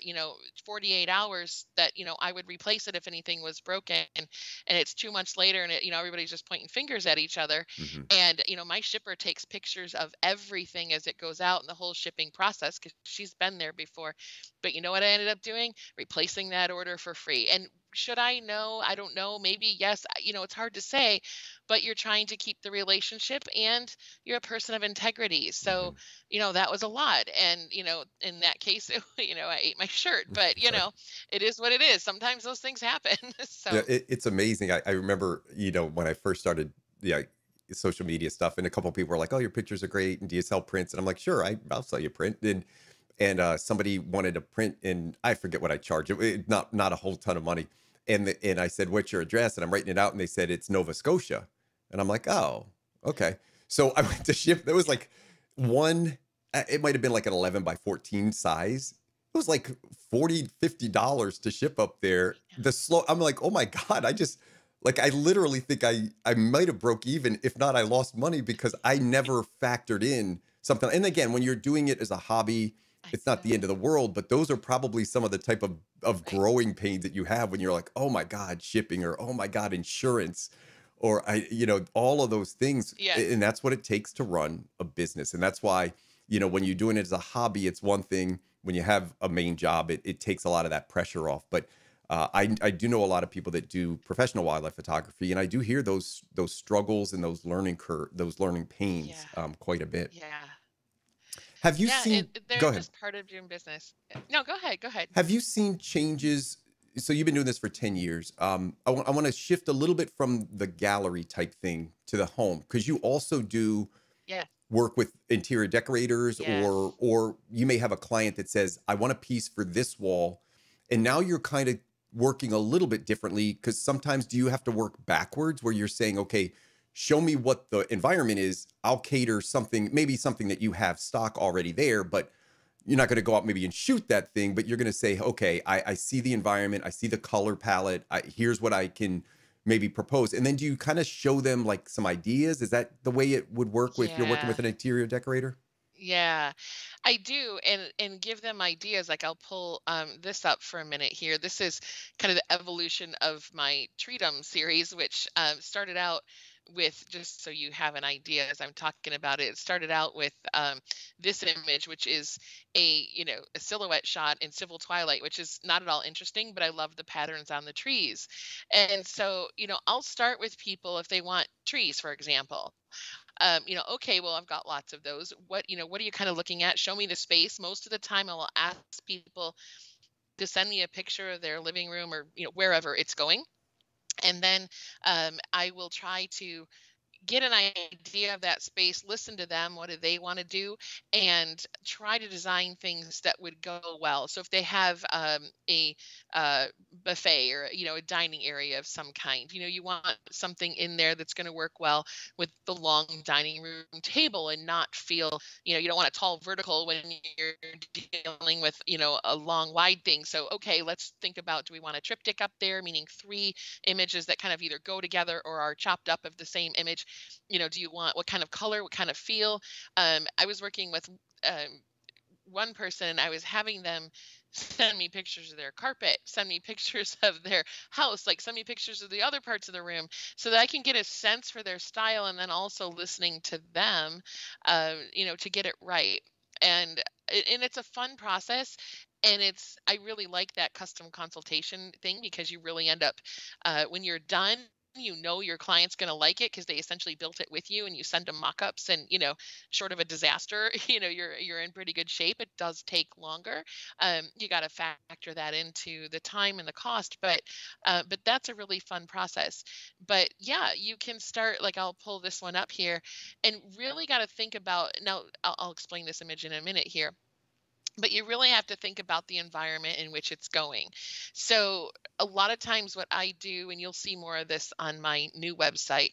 you know, 48 hours that, you know, I would replace it if anything was broken. And it's 2 months later, and it, you know, everybody's just pointing fingers at each other. Mm-hmm. And, you know, my shipper takes pictures of everything as it goes out and the whole shipping process, because she's been there before. But you know what I ended up doing? Replacing that order for free. And should I know? I don't know. Maybe yes. You know, it's hard to say, but you're trying to keep the relationship, and you're a person of integrity. So, mm-hmm. you know, that was a lot. And, you know, in that case, it, you know, I ate my shirt, but you know, it is what it is. Sometimes those things happen. So yeah, it's amazing. I remember, you know, when I first started social media stuff, and a couple of people were like, "Oh, your pictures are great. And do you sell prints?" And I'm like, "Sure, I'll sell you a print." And somebody wanted a print, and I forget what I charged. It not a whole ton of money. And I said, "What's your address?" And I'm writing it out, and they said, "It's Nova Scotia." And I'm like, "Oh, okay." So I went to ship. There was like it might have been like an 11 by 14 size. It was like $40, $50 to ship up there. I'm like, "Oh my God, I literally think I might have broke even. If not, I lost money, because I never factored in something." And again, when you're doing it as a hobby, it's not the end of the world, but those are probably some of the type of growing pains that you have when you're like, "Oh my God, shipping," or "Oh my God, insurance," or you know, all of those things. Yes. And that's what it takes to run a business. And that's why, you know, when you're doing it as a hobby, it's one thing. When you have a main job, it takes a lot of that pressure off. But I do know a lot of people that do professional wildlife photography, and I do hear those struggles and those learning pains quite a bit. Yeah. Have you seen? Go ahead. Just part of doing business. No, go ahead. Go ahead. Have you seen changes? So you've been doing this for 10 years. I want to shift a little bit from the gallery type thing to the home, because you also do work with interior decorators, or you may have a client that says, "I want a piece for this wall," and now you're kind of working a little bit differently, because sometimes do you have to work backwards, where you're saying, "Okay, show me what the environment is. I'll cater something, maybe something that you have stock already there," but you're not going to go out maybe and shoot that thing, but you're going to say, "Okay, I see the environment. I see the color palette. Here's what I can maybe propose." And then do you kind of show them like some ideas? Is that the way it would work if you're working with an interior decorator? Yeah, I do, and give them ideas. Like I'll pull this up for a minute here. This is kind of the evolution of my Treat'em series, which started out with, just so you have an idea as I'm talking about it, it started out with this image, which is a silhouette shot in civil twilight, which is not at all interesting, but I love the patterns on the trees. And so, you know, I'll start with people if they want trees, for example. You know, okay, well, I've got lots of those. What are you kind of looking at? Show me the space. Most of the time I'll ask people, to send me a picture of their living room or, you know, wherever it's going. And then I will try to get an idea of that space, listen to them, what do they want to do, and try to design things that would go well. So if they have a buffet or, you know, a dining area of some kind, you know, you want something in there that's going to work well with the long dining room table and not feel, you know, you don't want a tall vertical when you're dealing with, you know, a long wide thing. So, okay, let's think about, do we want a triptych up there, meaning three images that kind of either go together or are chopped up of the same image? You know, do you want, what kind of color, what kind of feel? I was working with one person, and I was having them send me pictures of their carpet, send me pictures of their house, like send me pictures of the other parts of the room so that I can get a sense for their style, and then also listening to them, you know, to get it right. And it's a fun process. And it's, I really like that custom consultation thing, because you really end up, when you're done, you know your client's going to like it because they essentially built it with you, and you send them mock-ups, and, you know, short of a disaster, you know, you're in pretty good shape. It does take longer. You got to factor that into the time and the cost, but that's a really fun process. But yeah, you can start, like, I'll pull this one up here, and really got to think about, now I'll explain this image in a minute here, but you really have to think about the environment in which it's going. So a lot of times what I do, and you'll see more of this on my new website,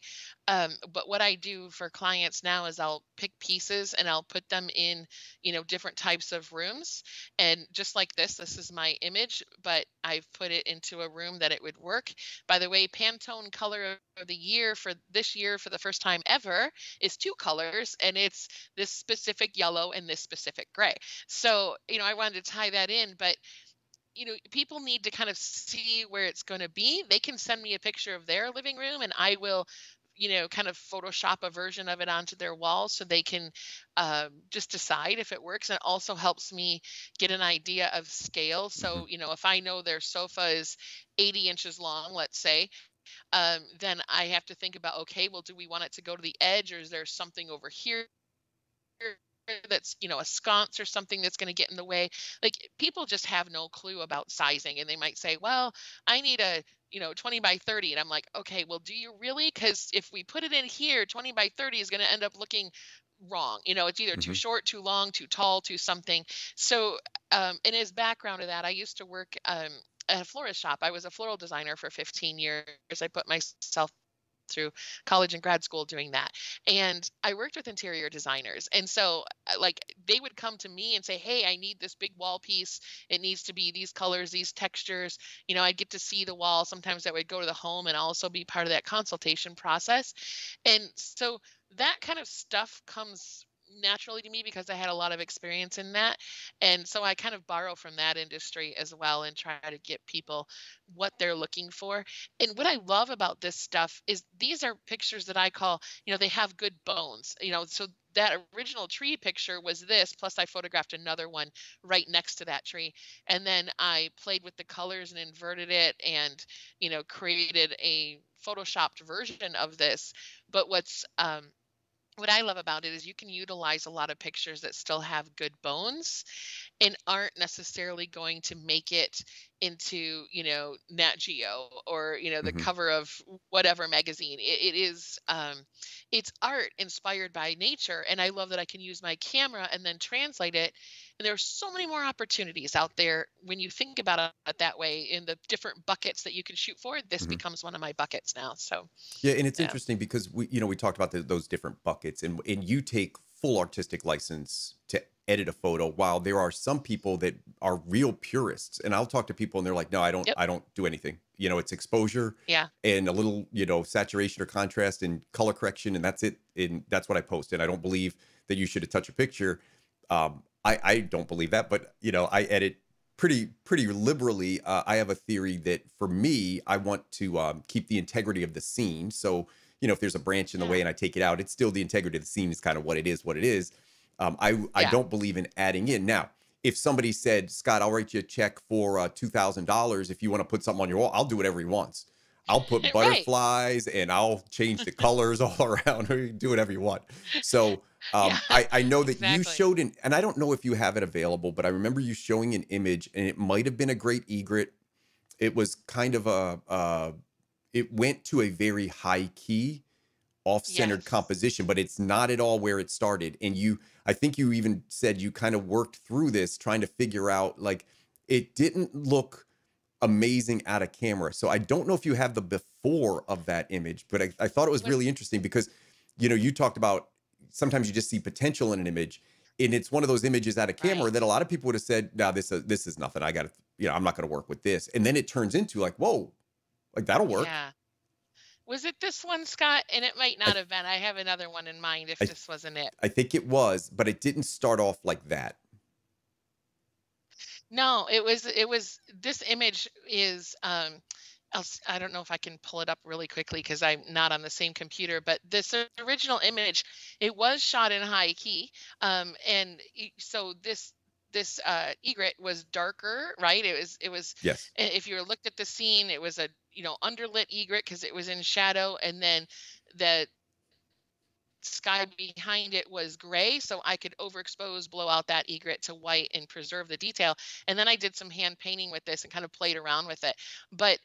but what I do for clients now is I'll pick pieces and I'll put them in, you know, different types of rooms. And just like this, this is my image, but I've put it into a room that it would work. By the way, Pantone color of the year for this year for the first time ever is 2 colors, and it's this specific yellow and this specific gray. So, you know, I wanted to tie that in, but, you know, people need to kind of see where it's going to be. They can send me a picture of their living room, and I will, you know, kind of Photoshop a version of it onto their wall so they can just decide if it works. And it also helps me get an idea of scale. So, you know, if I know their sofa is 80 inches long, let's say, then I have to think about, okay, well, do we want it to go to the edge, or is there something over here that's, you know, a sconce or something that's going to get in the way? Like, people just have no clue about sizing, and they might say, well, I need a, you know, 20 by 30, and I'm like, okay, well, do you really? Because if we put it in here, 20 by 30 is going to end up looking wrong. You know, it's either too short, too long, too tall, too something. So and as background to that, I used to work at a florist shop. I was a floral designer for 15 years. I put myself through college and grad school doing that. And I worked with interior designers. And so, like, they would come to me and say, hey, I need this big wall piece. It needs to be these colors, these textures. You know, I'd get to see the wall. Sometimes that would go to the home and also be part of that consultation process. And so that kind of stuff comes naturally to me because I had a lot of experience in that. And so I kind of borrow from that industry as well and try to get people what they're looking for. And what I love about this stuff is these are pictures that I call, you know, they have good bones, you know, so that original tree picture was this, plus I photographed another one right next to that tree. And then I played with the colors and inverted it and, you know, created a Photoshopped version of this. But what's, what I love about it is you can utilize a lot of pictures that still have good bones and aren't necessarily going to make it into, you know, Nat Geo or, you know, the cover of whatever magazine. It is, it's art inspired by nature. And I love that I can use my camera and then translate it. And there are so many more opportunities out there when you think about it that way, in the different buckets that you can shoot for. This becomes one of my buckets now. So yeah, and it's interesting because we, you know, we talked about those different buckets, and you take full artistic license to edit a photo, while there are some people that are real purists. And I'll talk to people and they're like, no, I don't do anything. You know, it's exposure and a little, you know, saturation or contrast and color correction, and that's it. And that's what I post. And I don't believe that you should touch a picture. I don't believe that, but, you know, I edit pretty liberally. I have a theory that for me, I want to keep the integrity of the scene. So, you know, if there's a branch in the way and I take it out, it's still the integrity of the scene is kind of what it is, I don't believe in adding in. Now, if somebody said, Scott, I'll write you a check for $2,000 if you want to put something on your wall, I'll do whatever he wants. I'll put butterflies and I'll change the colors all around. Do whatever you want. So I know that you showed an, and I don't know if you have it available, but I remember you showing an image, and it might have been a great egret. It was kind of a, it went to a very high key, off-centered composition, but it's not at all where it started. And you, I think you even said you kind of worked through this trying to figure out, like, it didn't look amazing out of camera. So I don't know if you have the before of that image, but I thought it was really interesting because, you know, you talked about sometimes you just see potential in an image, and it's one of those images out of camera that a lot of people would have said, no, this is nothing. I got to, you know, I'm not going to work with this. And then it turns into like, whoa, like that'll work. Yeah. Was it this one, Scott? And it might not have been. I have another one in mind if this wasn't it. I think it was, but it didn't start off like that. No, it was, this image is, I don't know if I can pull it up really quickly because I'm not on the same computer, but this original image, it was shot in high key. And so this egret was darker, right? It was, yes. If you looked at the scene, it was a, you know, underlit egret because it was in shadow. And then the sky behind it was gray, so I could overexpose, blow out that egret to white and preserve the detail. And then I did some hand painting with this and kind of played around with it. But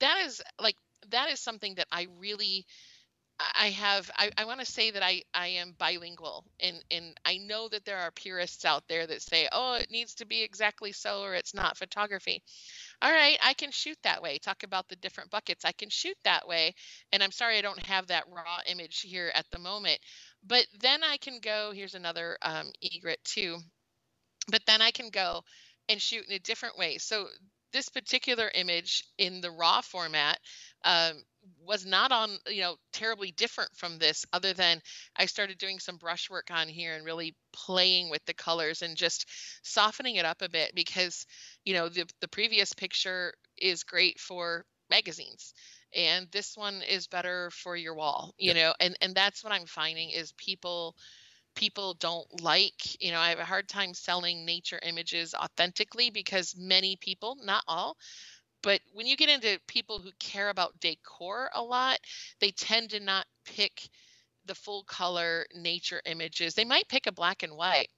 that is like, that is something that I really, I want to say that I am bilingual, and I know that there are purists out there that say, oh, it needs to be exactly so, or it's not photography. All right, I can shoot that way. Talk about the different buckets. I can shoot that way. And I'm sorry, I don't have that raw image here at the moment, but then I can go, here's another egret too, but then I can go and shoot in a different way. So this particular image in the raw format was not on, you know, terribly different from this, other than I started doing some brushwork on here and really playing with the colors and just softening it up a bit because, you know, the previous picture is great for magazines and this one is better for your wall, you know, and that's what I'm finding is people don't like, you know, I have a hard time selling nature images authentically because many people, not all, but when you get into people who care about decor a lot, they tend to not pick the full color nature images. They might pick a black and white,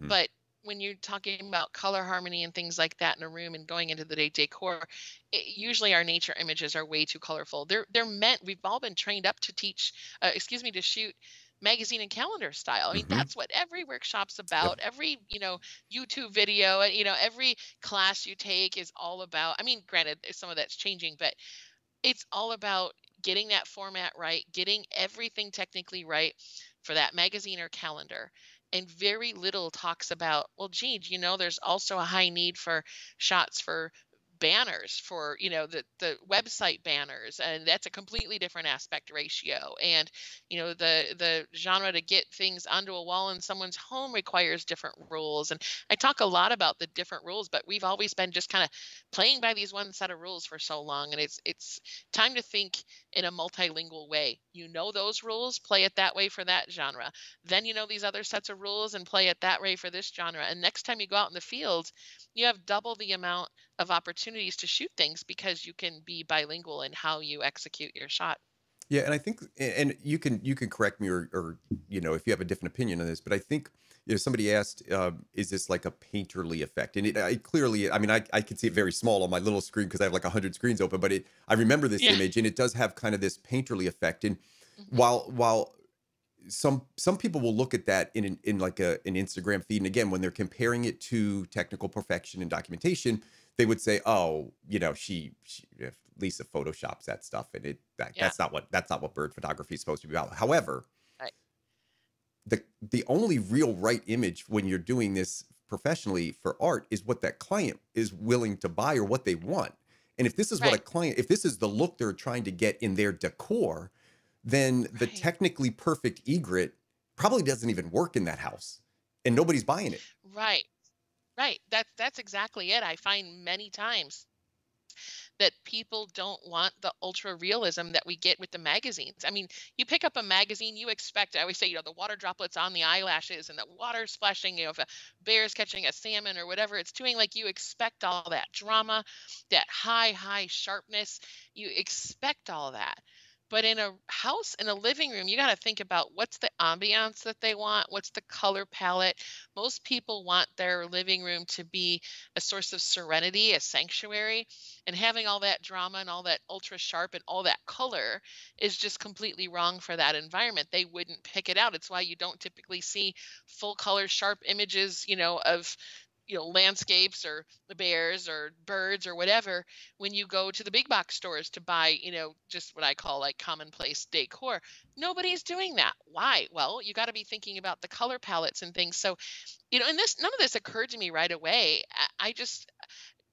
but when you're talking about color harmony and things like that in a room and going into the decor, usually our nature images are way too colorful. They're meant, we've all been trained up to teach, to shoot magazine and calendar style. I mean, that's what every workshop's about. Every, you know, YouTube video, you know, every class you take is all about, I mean, granted, some of that's changing, but it's all about getting that format right, getting everything technically right for that magazine or calendar. And very little talks about, well, gee, you know, there's also a high need for shots for banners, for, you know, the website banners, and that's a completely different aspect ratio, and, you know, the genre to get things onto a wall in someone's home requires different rules. And I talk a lot about the different rules, but we've always been just kind of playing by these one set of rules for so long, and it's time to think in a multilingual way. You know those rules, play it that way for that genre, then you know these other sets of rules and play it that way for this genre, and next time you go out in the field you have double the amount of opportunities to shoot things because you can be bilingual in how you execute your shot. Yeah. And I think, and you can correct me or, you know, if you have a different opinion on this, but I think, you know, somebody asked, is this like a painterly effect? And I could see it very small on my little screen because I have like 100 screens open, but I remember this image, and it does have kind of this painterly effect. And while some people will look at that in like an Instagram feed, and again, when they're comparing it to technical perfection and documentation, they would say, oh, you know, she if Lisa photoshops that stuff, and that's not what bird photography is supposed to be about. However, the only real right image when you're doing this professionally for art is what that client is willing to buy or what they want. And if this is what a client, if this is the look they're trying to get in their decor, then the technically perfect egret probably doesn't even work in that house, and nobody's buying it. Right. That's exactly it. I find many times that people don't want the ultra realism that we get with the magazines. I mean, you pick up a magazine, you expect, I always say, you know, the water droplets on the eyelashes and the water splashing, you know, if a bear's catching a salmon or whatever it's doing, like you expect all that drama, that high sharpness, you expect all that. But in a house, in a living room, you got to think about what's the ambiance that they want, what's the color palette. Most people want their living room to be a source of serenity, a sanctuary, and having all that drama and all that ultra sharp and all that color is just completely wrong for that environment. They wouldn't pick it out. It's why you don't typically see full color sharp images, you know, of, you know, landscapes or the bears or birds or whatever when you go to the big box stores to buy, you know, just what I call like commonplace decor. Nobody's doing that. Why? Well, you got to be thinking about the color palettes and things. So, you know, and this, none of this occurred to me right away. I just,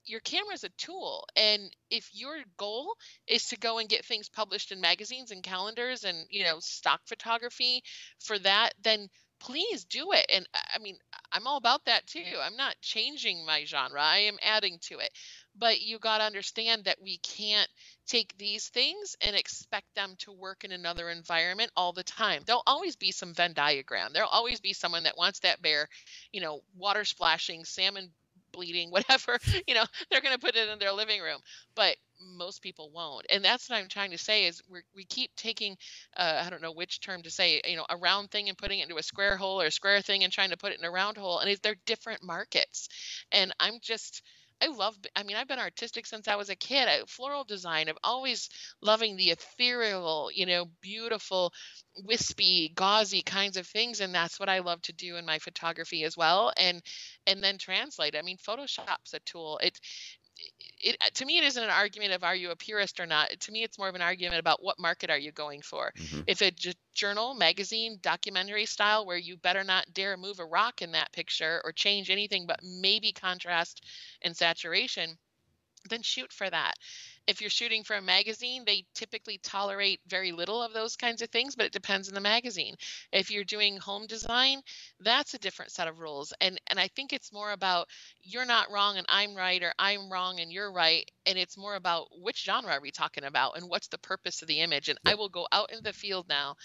your camera is a tool. And if your goal is to go and get things published in magazines and calendars and, you know, stock photography for that, then please do it. And I mean, I'm all about that too. I'm not changing my genre. I am adding to it. But you got to understand that we can't take these things and expect them to work in another environment all the time. There'll always be some Venn diagram. There'll always be someone that wants that bear, you know, water splashing, salmon bleeding, whatever, you know, they're going to put it in their living room. But most people won't. And that's what I'm trying to say is we keep taking, I don't know which term to say, you know, a round thing and putting it into a square hole or a square thing and trying to put it in a round hole. And they're different markets. And I'm just, I've been artistic since I was a kid. Floral design, I've always loving the ethereal, you know, beautiful, wispy, gauzy kinds of things. And that's what I love to do in my photography as well. And then translate. I mean, Photoshop's a tool. It to me, it isn't an argument of are you a purist or not. To me, it's more of an argument about what market are you going for. Mm-hmm. If it's journal, magazine, documentary style, where you better not dare move a rock in that picture or change anything but maybe contrast and saturation, then shoot for that. If you're shooting for a magazine, they typically tolerate very little of those kinds of things, but it depends on the magazine. If you're doing home design, that's a different set of rules. And I think it's more about you're not wrong and I'm right, or I'm wrong and you're right. And it's more about which genre are we talking about and what's the purpose of the image. And I will go out in the field now.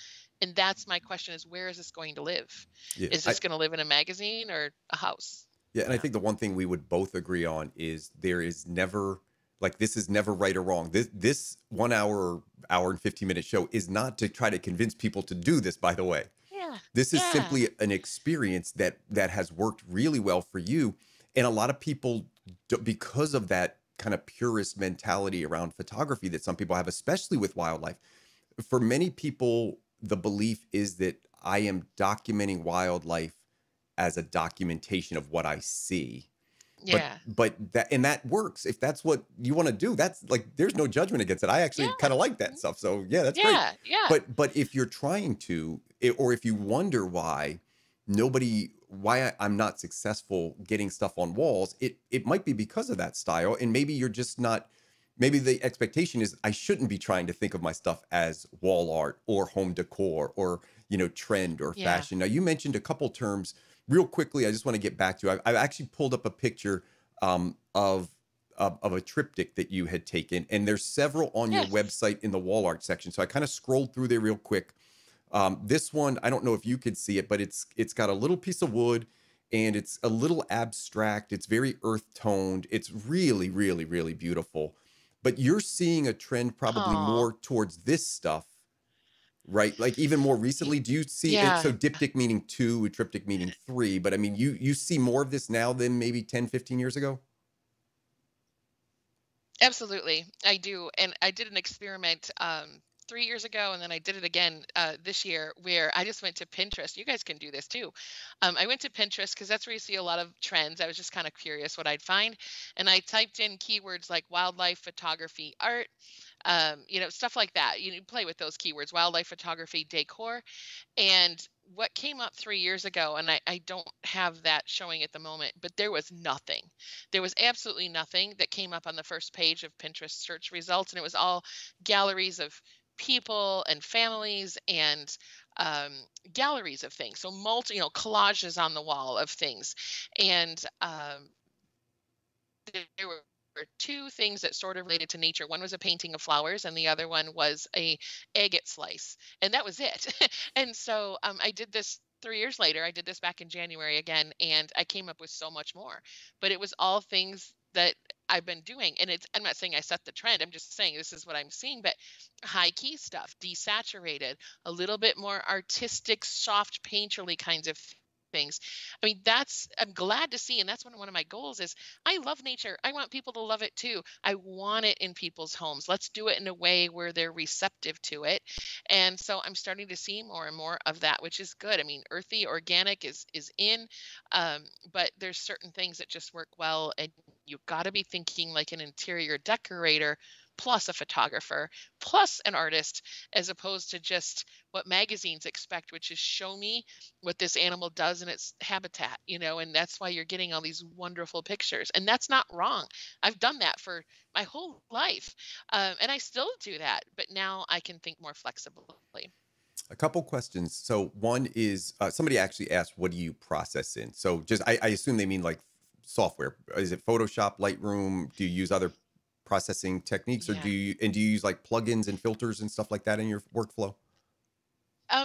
And that's my question is, where is this going to live? Yeah, is this going to live in a magazine or a house? Yeah. And I think the one thing we would both agree on is there is never... like, this is never right or wrong. This 1 hour, hour and 15-minute show is not to try to convince people to do this, by the way. Yeah. This is simply an experience that has worked really well for you. And a lot of people, because of that kind of purist mentality around photography that some people have, especially with wildlife, for many people, the belief is that I am documenting wildlife as a documentation of what I see. Yeah. But that, and that works. If that's what you want to do, that's like, there's no judgment against it. I actually kind of like that stuff. So yeah, that's great. Yeah. But if you're trying to, or if you wonder why I'm not successful getting stuff on walls, it might be because of that style. And maybe you're just not, maybe the expectation is I shouldn't be trying to think of my stuff as wall art or home decor or, you know, trend or fashion. Now you mentioned a couple terms. Real quickly, I just want to get back to, I've actually pulled up a picture of a triptych that you had taken, and there's several on your website in the wall art section. So I kind of scrolled through there real quick. This one, I don't know if you could see it, but it's got a little piece of wood, and it's a little abstract. It's very earth-toned. It's really, really, really beautiful. But you're seeing a trend probably more towards this stuff, right? Like even more recently, do you see it? So diptych meaning two, triptych meaning three. But I mean, you see more of this now than maybe 10, 15 years ago? Absolutely, I do. And I did an experiment 3 years ago, and then I did it again this year, where I just went to Pinterest. You guys can do this too. I went to Pinterest because that's where you see a lot of trends. I was just kind of curious what I'd find. And I typed in keywords like wildlife, photography, art, you know, stuff like that. You play with those keywords, wildlife, photography, decor. And what came up 3 years ago, and I don't have that showing at the moment, but there was nothing. There was absolutely nothing that came up on the first page of Pinterest search results. And it was all galleries of people and families and galleries of things. So collages on the wall of things. And there were were two things that sort of related to nature. One was a painting of flowers and the other one was a agate slice. And that was it. And so I did this 3 years later. I did this back in January again, and I came up with so much more. But it was all things that I've been doing. And it's, I'm not saying I set the trend. I'm just saying this is what I'm seeing, but high key stuff, desaturated, a little bit more artistic, soft, painterly kinds of things. I mean, that's, I'm glad to see. And that's one of my goals is I love nature. I want people to love it too. I want it in people's homes. Let's do it in a way where they're receptive to it. And so I'm starting to see more and more of that, which is good. I mean, earthy, organic is in, but there's certain things that just work well. And you've got to be thinking like an interior decorator, plus a photographer, plus an artist, as opposed to just what magazines expect, which is show me what this animal does in its habitat, you know, and that's why you're getting all these wonderful pictures. And that's not wrong. I've done that for my whole life, and I still do that, but now I can think more flexibly. A couple questions. So one is somebody actually asked, what do you process in? So just, I assume they mean like software. Is it Photoshop, Lightroom? Do you use other processing techniques, or do you use like plugins and filters and stuff like that in your workflow?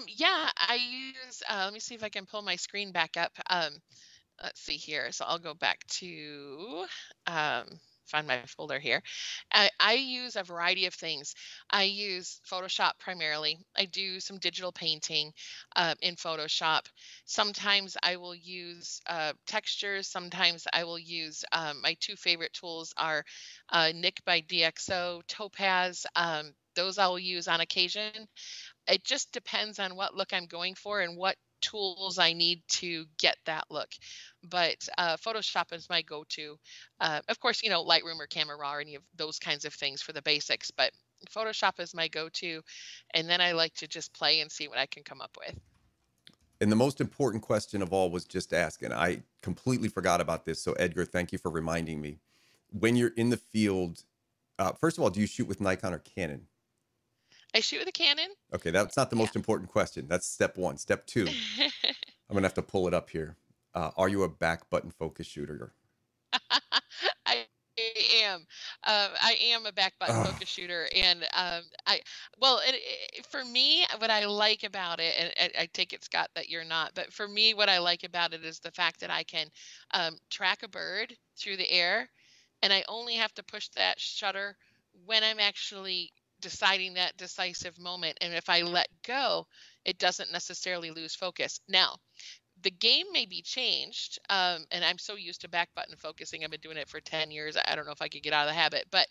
Yeah, I use, let me see if I can pull my screen back up. Let's see here. So I'll go back to, find my folder here. I use a variety of things. I use Photoshop primarily. I do some digital painting in Photoshop. Sometimes I will use textures. Sometimes I will use my two favorite tools are Nik by DxO, Topaz. Those I will use on occasion. It just depends on what look I'm going for and what tools I need to get that look, but Photoshop is my go-to. Of course, you know, Lightroom or Camera Raw or any of those kinds of things for the basics, but Photoshop is my go-to, and then I like to just play and see what I can come up with. And the most important question of all was just asked, and I completely forgot about this, so Edgar, thank you for reminding me. When you're in the field, first of all, do you shoot with Nikon or Canon? I shoot with a Canon. Okay, that's not the most important question. That's step one. Step two, I'm going to have to pull it up here. Are you a back button focus shooter? I am. I am a back button focus shooter. And for me, what I like about it, and I take it, Scott, that you're not, but for me, what I like about it is the fact that I can track a bird through the air, and I only have to push that shutter when I'm actually deciding that decisive moment. And if I let go, it doesn't necessarily lose focus. Now, the game may be changed. And I'm so used to back button focusing. I've been doing it for 10 years. I don't know if I could get out of the habit, but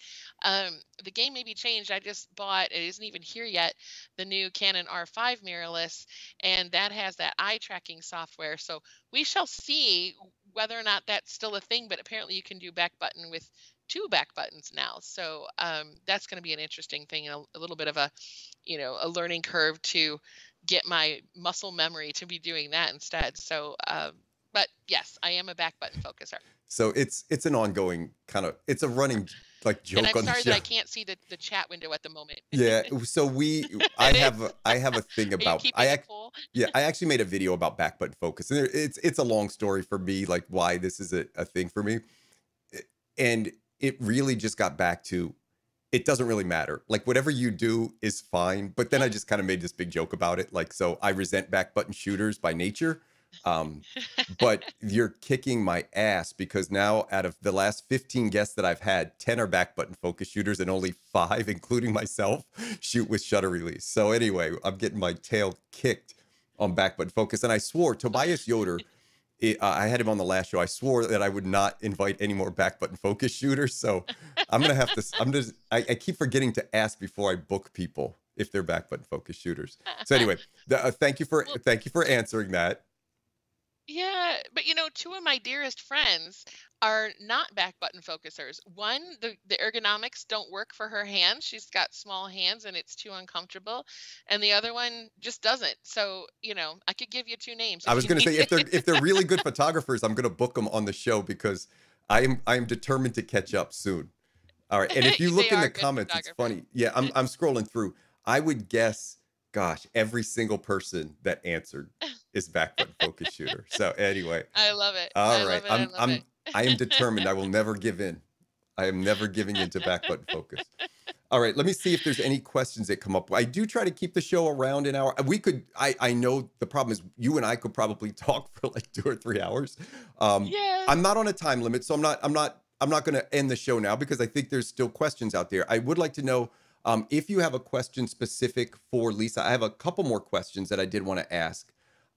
the game may be changed. I just bought, it isn't even here yet, the new Canon R5 mirrorless, and that has that eye tracking software. So we shall see whether or not that's still a thing, but apparently you can do back button with two back buttons now. So that's going to be an interesting thing, and a little bit of a, you know, a learning curve to get my muscle memory to be doing that instead. So, but yes, I am a back button focuser. So it's an ongoing kind of, it's a running like joke. And I'm sorry that I can't see the chat window at the moment. Yeah. So I have a thing about, I actually made a video about back button focus, and it's a long story for me, like why this is a thing for me. And it really just got back to, it doesn't really matter. Like whatever you do is fine. But then I just kind of made this big joke about it. Like, so I resent back button shooters by nature, but you're kicking my ass, because now out of the last 15 guests that I've had, 10 are back button focus shooters, and only 5, including myself, shoot with shutter release. So anyway, I'm getting my tail kicked on back button focus. And I swore Tobias Yoder, I had him on the last show. I swore that I would not invite any more back button focus shooters. So I'm going to have to, I keep forgetting to ask before I book people if they're back button focus shooters. So anyway, thank you for answering that. Yeah. But you know, two of my dearest friends are not back button focusers. One, the ergonomics don't work for her hands. She's got small hands and it's too uncomfortable. And the other one just doesn't. So, you know, I could give you two names. I was going to say, if they're really good photographers, I'm going to book them on the show, because I am determined to catch up soon. All right. And if you look in the comments, it's funny. Yeah. I'm scrolling through. I would guess, gosh, every single person that answered is back button focus shooter. So anyway, I love it. All right. I am determined. I will never give in. I am never giving into back button focus. All right, let me see if there's any questions that come up. I do try to keep the show around an hour. We could, I know the problem is you and I could probably talk for like 2 or 3 hours. Yeah. I'm not on a time limit, so I'm not going to end the show now because I think there's still questions out there. I would like to know if you have a question specific for Lisa. I have a couple more questions that I did want to ask.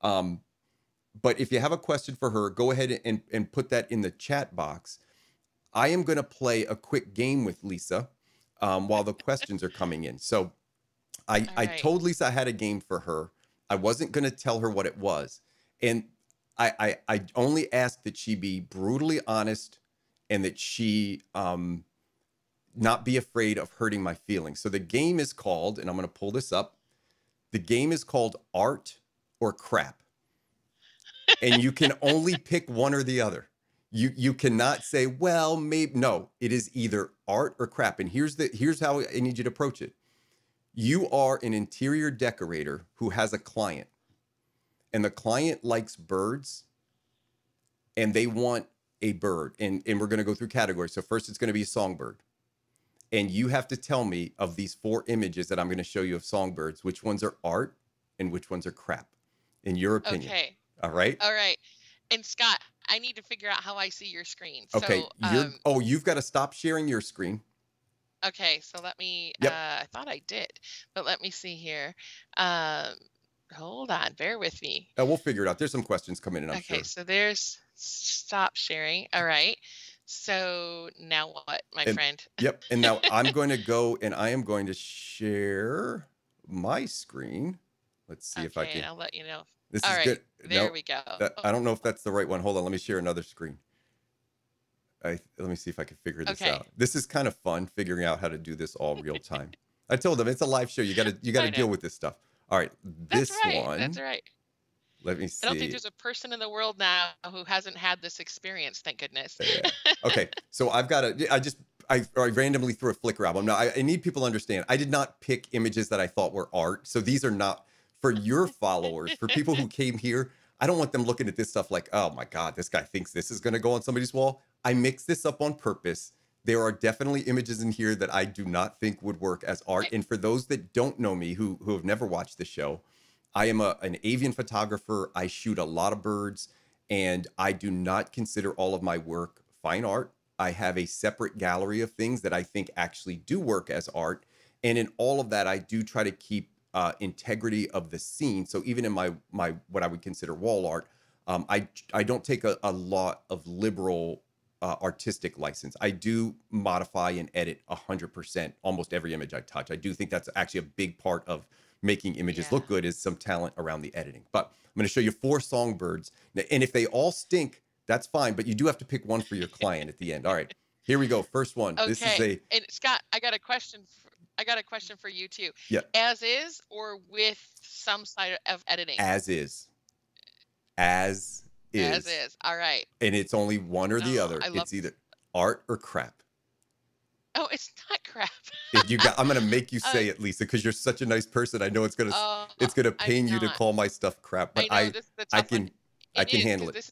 But if you have a question for her, go ahead and put that in the chat box. I am going to play a quick game with Lisa while the questions are coming in. So I told Lisa I had a game for her. I wasn't going to tell her what it was. And I only asked that she be brutally honest and that she not be afraid of hurting my feelings. So the game is called, and I'm going to pull this up. The game is called Art or Crap. And you can only pick one or the other. You cannot say, well, maybe, no, it is either art or crap. And here's how I need you to approach it. You are an interior decorator who has a client, and the client likes birds and they want a bird. And we're going to go through categories. So first it's going to be a songbird. And you have to tell me of these 4 images that I'm going to show you of songbirds, which ones are art and which ones are crap, in your opinion. Okay. All right. All right. And Scott, I need to figure out how I see your screen. Okay. So, you've got to stop sharing your screen. Okay. So let me, I thought I did, but let me see here. Hold on. Bear with me. We'll figure it out. There's some questions coming in. Okay. So there's stop sharing. All right. So now what, my friend? Yep. And now I'm going to go and I am going to share my screen. Let's see if I can. I'll let you know. This is good. There we go. I don't know if that's the right one. Hold on. Let me share another screen. Let me see if I can figure this out. This is kind of fun, figuring out how to do this all real time. I told them it's a live show. You got to deal with this stuff. All right. This one. That's right. Let me see. I don't think there's a person in the world now who hasn't had this experience. Thank goodness. Yeah. Okay. So I've got to, I randomly threw a Flickr album. Now I need people to understand. I did not pick images that I thought were art. So these are not, for your followers, for people who came here, I don't want them looking at this stuff like, oh my God, this guy thinks this is going to go on somebody's wall. I mixed this up on purpose. There are definitely images in here that I do not think would work as art. And for those that don't know me, who have never watched the show, I am an avian photographer. I shoot a lot of birds, and I do not consider all of my work fine art. I have a separate gallery of things that I think actually do work as art. And in all of that, I do try to keep integrity of the scene. So even in my what I would consider wall art, I don't take a lot of liberal artistic license. I do modify and edit 100% almost every image I touch. I do think that's actually a big part of making images look good, is some talent around the editing. But I'm going to show you 4 songbirds, and if they all stink, that's fine, but you do have to pick one for your client at the end. All right, here we go. First one. Okay. This is and Scott, I got a question for you too. Yeah. As is or with some side of editing? As is. As is. As is. All right. And it's only one or the other. It's either art or crap. Oh, it's not crap. I'm going to make you say it, Lisa, because you're such a nice person. I know it's going to pain you to call my stuff crap, but I can handle it.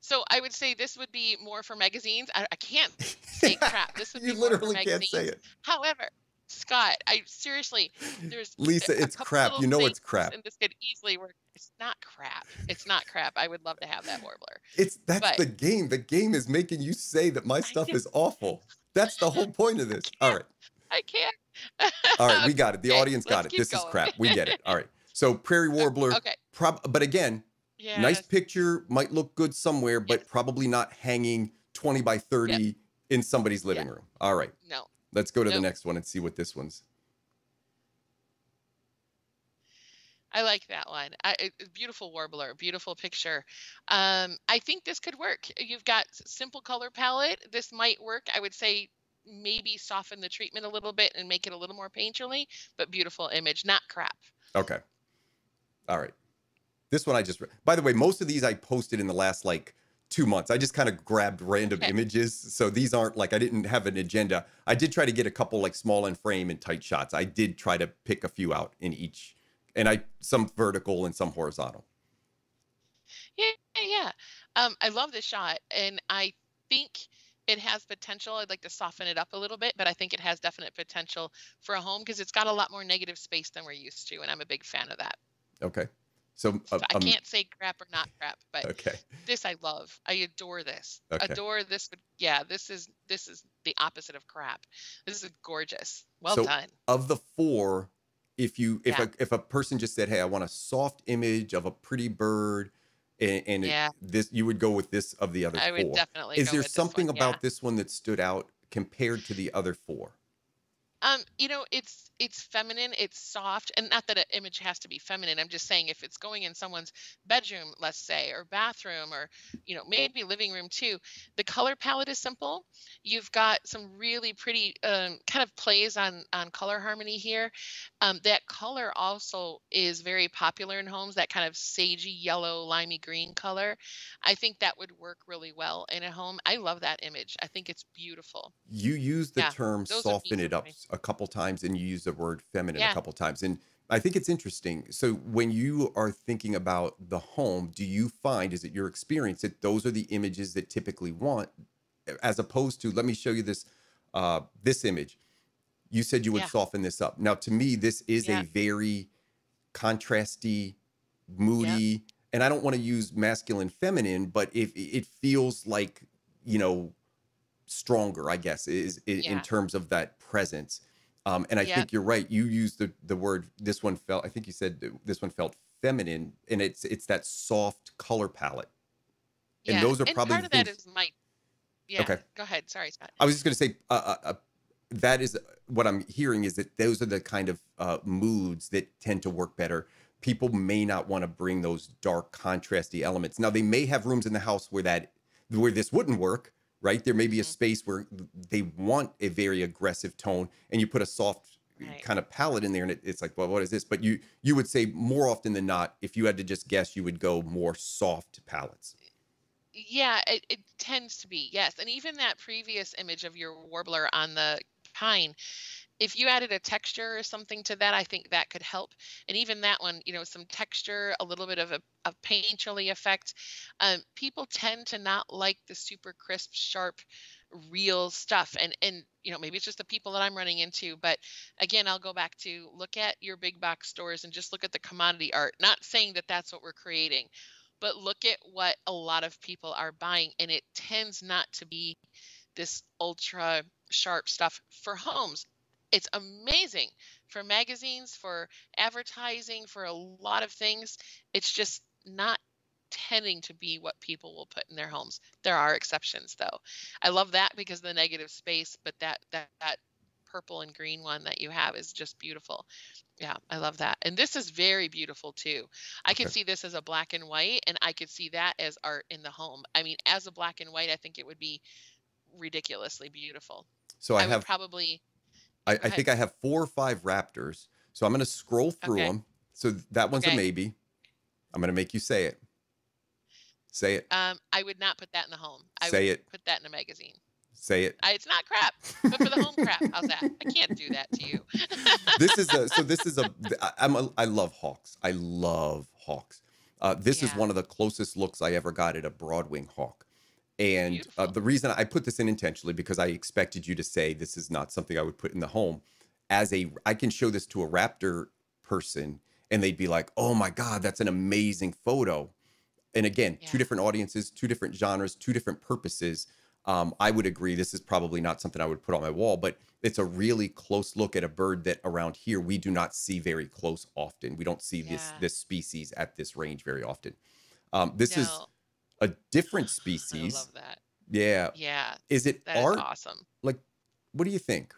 So I would say this would be more for magazines. I can't say crap. This would be literally more for magazines. Can't say it. However, Scott, I seriously, there's Lisa. It's crap. You know it's crap. And this could easily work. It's not crap. It's not crap. I would love to have that warbler. That's the game. The game is making you say that my stuff is awful. That's the whole point of this. All right. I can't. All right, we got it. The audience got it. This is crap. We get it. All right. So prairie warbler. Okay. But again. Yes. Nice picture, might look good somewhere, but probably not hanging 20 by 30 in somebody's living room. All right. No. Let's go to the next one and see what this one's. I like that one. Beautiful warbler, beautiful picture. I think this could work. You've got simple color palette. This might work. I would say maybe soften the treatment a little bit and make it a little more painterly, but beautiful image, not crap. Okay. All right. This one I just, by the way, most of these I posted in the last like 2 months. I just kind of grabbed random images. So these aren't like, I didn't have an agenda. I did try to get a couple like small in frame and tight shots. I did try to pick a few out in each, and some vertical and some horizontal. Yeah. I love this shot. And I think It has potential. I'd like to soften it up a little bit, but I think it has definite potential for a home because it's got a lot more negative space than we're used to, and I'm a big fan of that. Okay. So I can't say crap or not crap, but okay. This I love. I adore this. Okay. Adore this. Yeah, this is the opposite of crap. This is gorgeous. Well done. Of the four, if a person just said, hey, I want a soft image of a pretty bird, and this, you would go with this of the other four. I would definitely go with this one. Is there something about this one that stood out compared to the other four? You know, it's feminine, it's soft, and not that an image has to be feminine. I'm just saying if it's going in someone's bedroom, let's say, or bathroom, or, you know, maybe living room too, the color palette is simple. You've got some really pretty, kind of plays on color harmony here. That color also is very popular in homes, that kind of sagey yellow, limey green color. I think that would work really well in a home. I love that image. I think it's beautiful. You use the term soften it up a couple times, and you use the word feminine a couple times, and I think it's interesting. So when you are thinking about the home, do you find, is it your experience that those are the images that typically want, as opposed to, let me show you this this image, you said you would soften this up. Now to me, this is a very contrasty, moody, and I don't want to use masculine, feminine, but if it feels like, you know, stronger, I guess, is in terms of that presence. And I think you're right. You used the word, this one felt, I think you said this one felt feminine, and it's that soft color palette. Yeah. And those are probably part of that is my, Okay. Go ahead. Sorry, Scott. I was just going to say, that is what I'm hearing, is that those are the kind of moods that tend to work better. People may not want to bring those dark, contrasty elements. Now, they may have rooms in the house where this wouldn't work, right? There may be a space where they want a very aggressive tone, and you put a soft kind of palette in there, and it's like, well, what is this? But you would say more often than not, if you had to just guess, you would go more soft palettes. Yeah, it tends to be, yes. And even that previous image of your warbler on the pine, if you added a texture or something to that, I think that could help. And even that one, you know, some texture, a little bit of a painterly effect. People tend to not like the super crisp, sharp, real stuff. And you know, maybe it's just the people that I'm running into. But again, I'll go back to look at your big box stores and just look at the commodity art. Not saying that that's what we're creating, but look at what a lot of people are buying. And it tends not to be this ultra sharp stuff for homes. It's amazing for magazines, for advertising, for a lot of things. It's just not tending to be what people will put in their homes. There are exceptions, though. I love that because of the negative space, but that purple and green one that you have is just beautiful. Yeah, I love that. And this is very beautiful, too. I could see this as a black and white, and I could see that as art in the home. I mean, as a black and white, I think it would be ridiculously beautiful. So I would probably... I think I have 4 or 5 raptors. So I'm going to scroll through them. So that one's a maybe. I'm going to make you say it. Say it. I would not put that in the home. I would put that in a magazine. Say it. It's not crap, but for the home crap. How's that? I can't do that to you. I love hawks. I love hawks. This is one of the closest looks I ever got at a broadwing hawk. And the reason I put this in intentionally, because I expected you to say this is not something I would put in the home. I can show this to a raptor person and they'd be like, oh my God, that's an amazing photo. And again, 2 different audiences, 2 different genres, 2 different purposes. I would agree, this is probably not something I would put on my wall, but it's a really close look at a bird that around here we do not see very close often. We don't see this species at this range very often. This is a different species. I love that. Yeah. Yeah. Is it art? That is awesome. Like, what do you think?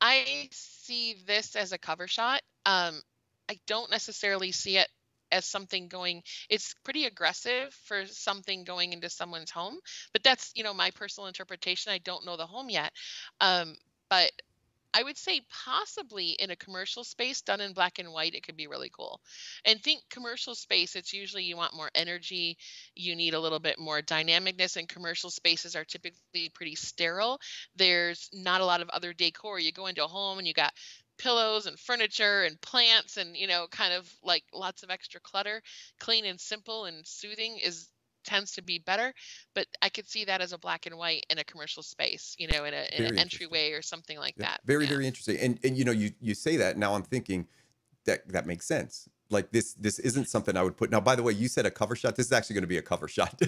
I see this as a cover shot. I don't necessarily see it as something going, it's pretty aggressive for something going into someone's home, but that's, you know, my personal interpretation. I don't know the home yet. But I would say possibly in a commercial space done in black and white, it could be really cool. And think commercial space, it's usually you want more energy. You need a little bit more dynamicness, and commercial spaces are typically pretty sterile. There's not a lot of other decor. You go into a home and you got pillows and furniture and plants and, you know, kind of like lots of extra clutter. Clean and simple and soothing is tends to be better, but I could see that as a black and white in a commercial space, you know, in an entryway or something like that. Very interesting. And you know, you say that, now I'm thinking that makes sense. Like this isn't something I would put. Now, by the way, you said a cover shot. This is actually going to be a cover shot.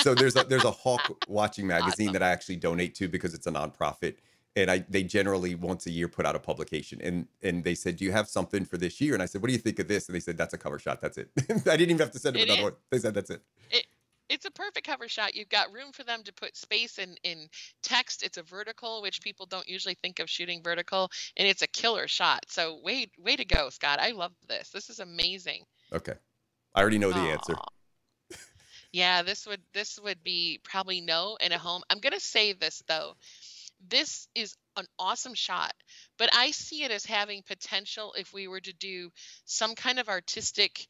So there's a Hawk Watching magazine that I actually donate to because it's a nonprofit, and they generally once a year put out a publication, and they said, do you have something for this year? And I said, what do you think of this? And they said, that's a cover shot. That's it. I didn't even have to send them another one. They said, that's it. It's a perfect cover shot. You've got room for them to put space in text. It's a vertical, which people don't usually think of shooting vertical, and it's a killer shot. So way to go, Scott. I love this. This is amazing. Okay. I already know the answer. Yeah, this would be probably no in a home. I'm going to say this though. This is an awesome shot, but I see it as having potential if we were to do some kind of artistic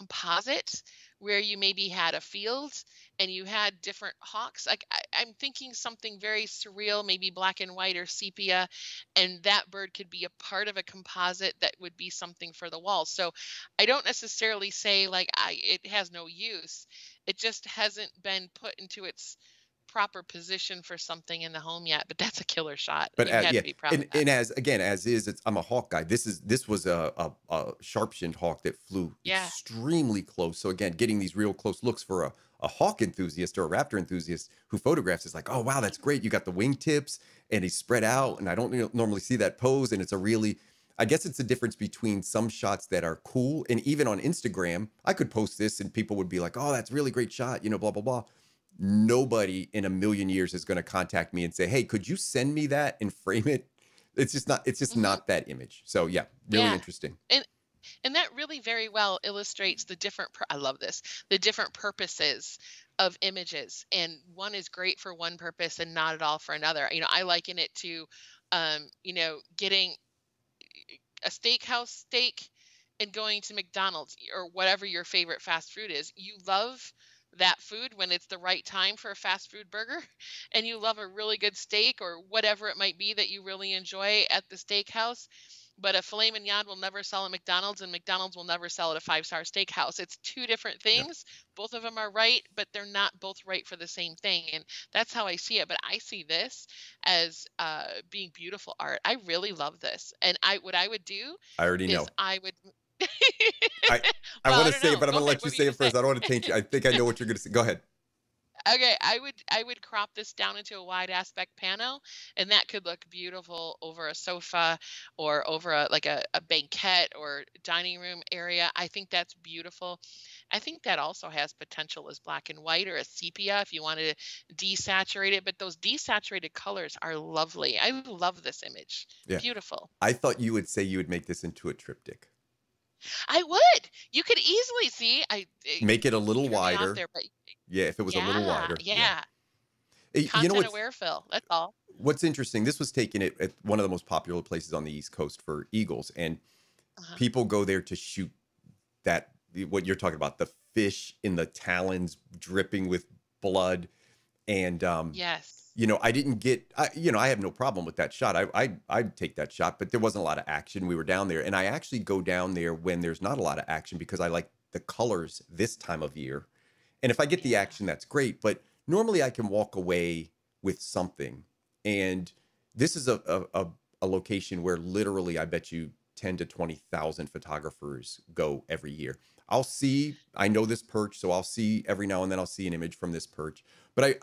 composite where you maybe had a field and you had different hawks. Like I'm thinking something very surreal, maybe black and white or sepia, and that bird could be a part of a composite that would be something for the wall. So I don't necessarily say like it has no use. It just hasn't been put into its proper position for something in the home yet, but that's a killer shot. But you have to be proud of that. And I'm a hawk guy. This was a sharp-shinned hawk that flew extremely close. So again, getting these real close looks for a hawk enthusiast or a raptor enthusiast who photographs is like, oh wow, that's great. You got the wingtips and he's spread out, and I don't normally see that pose. And it's I guess it's the difference between some shots that are cool, and even on Instagram, I could post this and people would be like, oh, that's a really great shot, you know, blah blah blah. Nobody in a million years is going to contact me and say, hey, could you send me that and frame it? It's just not that image. So yeah, really interesting. And that really very well illustrates the different, I love this, the different purposes of images. And one is great for one purpose and not at all for another. You know, I liken it to, you know, getting a steakhouse steak and going to McDonald's or whatever your favorite fast food is. You love that food when it's the right time for a fast food burger, and you love a really good steak or whatever it might be that you really enjoy at the steakhouse, but a filet mignon will never sell at McDonald's, and McDonald's will never sell at a five-star steakhouse. It's two different things. Both of them are right, but they're not both right for the same thing. And that's how I see it. But I see this as being beautiful art. I really love this. And I want to say it, but I'm going to let you say it first. I don't want to taint you. I think I know what you're going to say. Go ahead. Okay. I would crop this down into a wide aspect pano, and that could look beautiful over a sofa or over a banquette or dining room area. I think that's beautiful. I think that also has potential as black and white or a sepia if you wanted to desaturate it, but those desaturated colors are lovely. I love this image. Yeah. Beautiful. I thought you would say you would make this into a triptych. I would. You could easily see. Make it a little wider. There, yeah, if it was a little wider. Yeah. Content aware, Phil. That's all. What's interesting, this was taken at one of the most popular places on the East Coast for eagles, and people go there to shoot that, what you're talking about, the fish in the talons dripping with blood. And you know, I didn't get, you know, I have no problem with that shot. I'd take that shot, but there wasn't a lot of action. We were down there, and I actually go down there when there's not a lot of action because I like the colors this time of year. And if I get the action, that's great. But normally I can walk away with something. And this is a location where literally I bet you 10 to 20,000 photographers go every year. I know this perch, so I'll see every now and then I'll see an image from this perch. But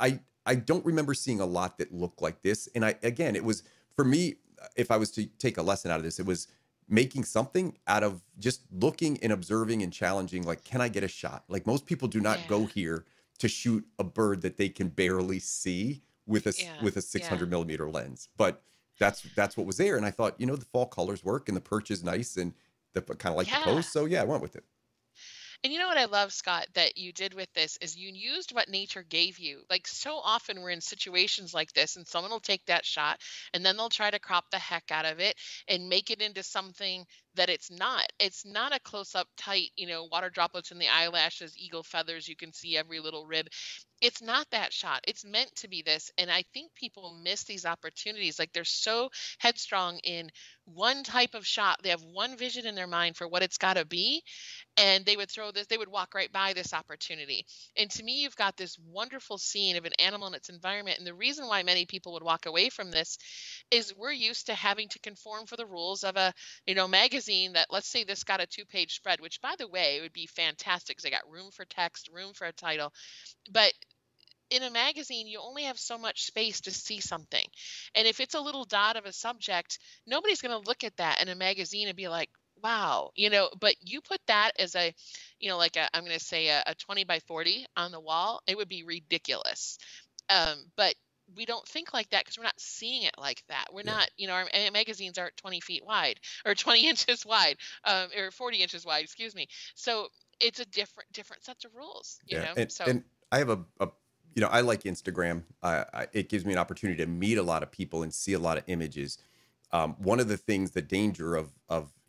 I don't remember seeing a lot that looked like this. And again, it was, for me, if I was to take a lesson out of this, it was making something out of just looking and observing and challenging, like, can I get a shot? Like, most people do not go here to shoot a bird that they can barely see with a 600 millimeter lens. But that's what was there. And I thought, you know, the fall colors work and the perch is nice and the pose. So yeah, I went with it. And you know what I love, Scott, that you did with this is you used what nature gave you. Like, so often we're in situations like this and someone will take that shot and then they'll try to crop the heck out of it and make it into something that it's not a close-up tight, water droplets in the eyelashes, eagle feathers, you can see every little rib. It's not that shot. It's meant to be this. And I think people miss these opportunities. Like, they're so headstrong in one type of shot. They have one vision in their mind for what it's got to be. And they would throw this, they would walk right by this opportunity. And to me, you've got this wonderful scene of an animal in its environment. And the reason why many people would walk away from this is we're used to having to conform for the rules of a, magazine that, let's say this got a 2-page spread, which, by the way, would be fantastic because they got room for text, room for a title. But in a magazine, you only have so much space to see something. And if it's a little dot of a subject, nobody's going to look at that in a magazine and be like, wow, but you put that as a, like a, I'm going to say a 20 by 40 on the wall, it would be ridiculous. But we don't think like that because we're not seeing it like that. We're not, our magazines aren't 20 feet wide or 20 inches wide, or 40 inches wide, excuse me. So it's a different set of rules, you know? And I have a I like Instagram. It gives me an opportunity to meet a lot of people and see a lot of images. One of the things, the danger of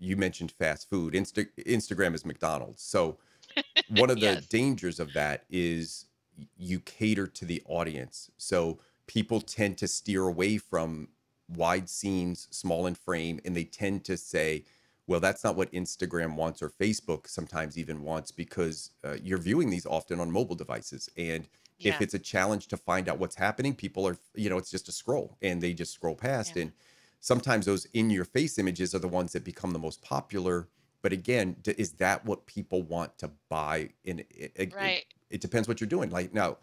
you mentioned fast food, Instagram is McDonald's. So one of the dangers of that is you cater to the audience. So people tend to steer away from wide scenes, small in frame, and they tend to say, well, that's not what Instagram wants, or Facebook sometimes even wants, because you're viewing these often on mobile devices. And if it's a challenge to find out what's happening, people are, it's just a scroll and they just scroll past. And sometimes those in your face images are the ones that become the most popular. But again, is that what people want to buy? It depends what you're doing. Like now,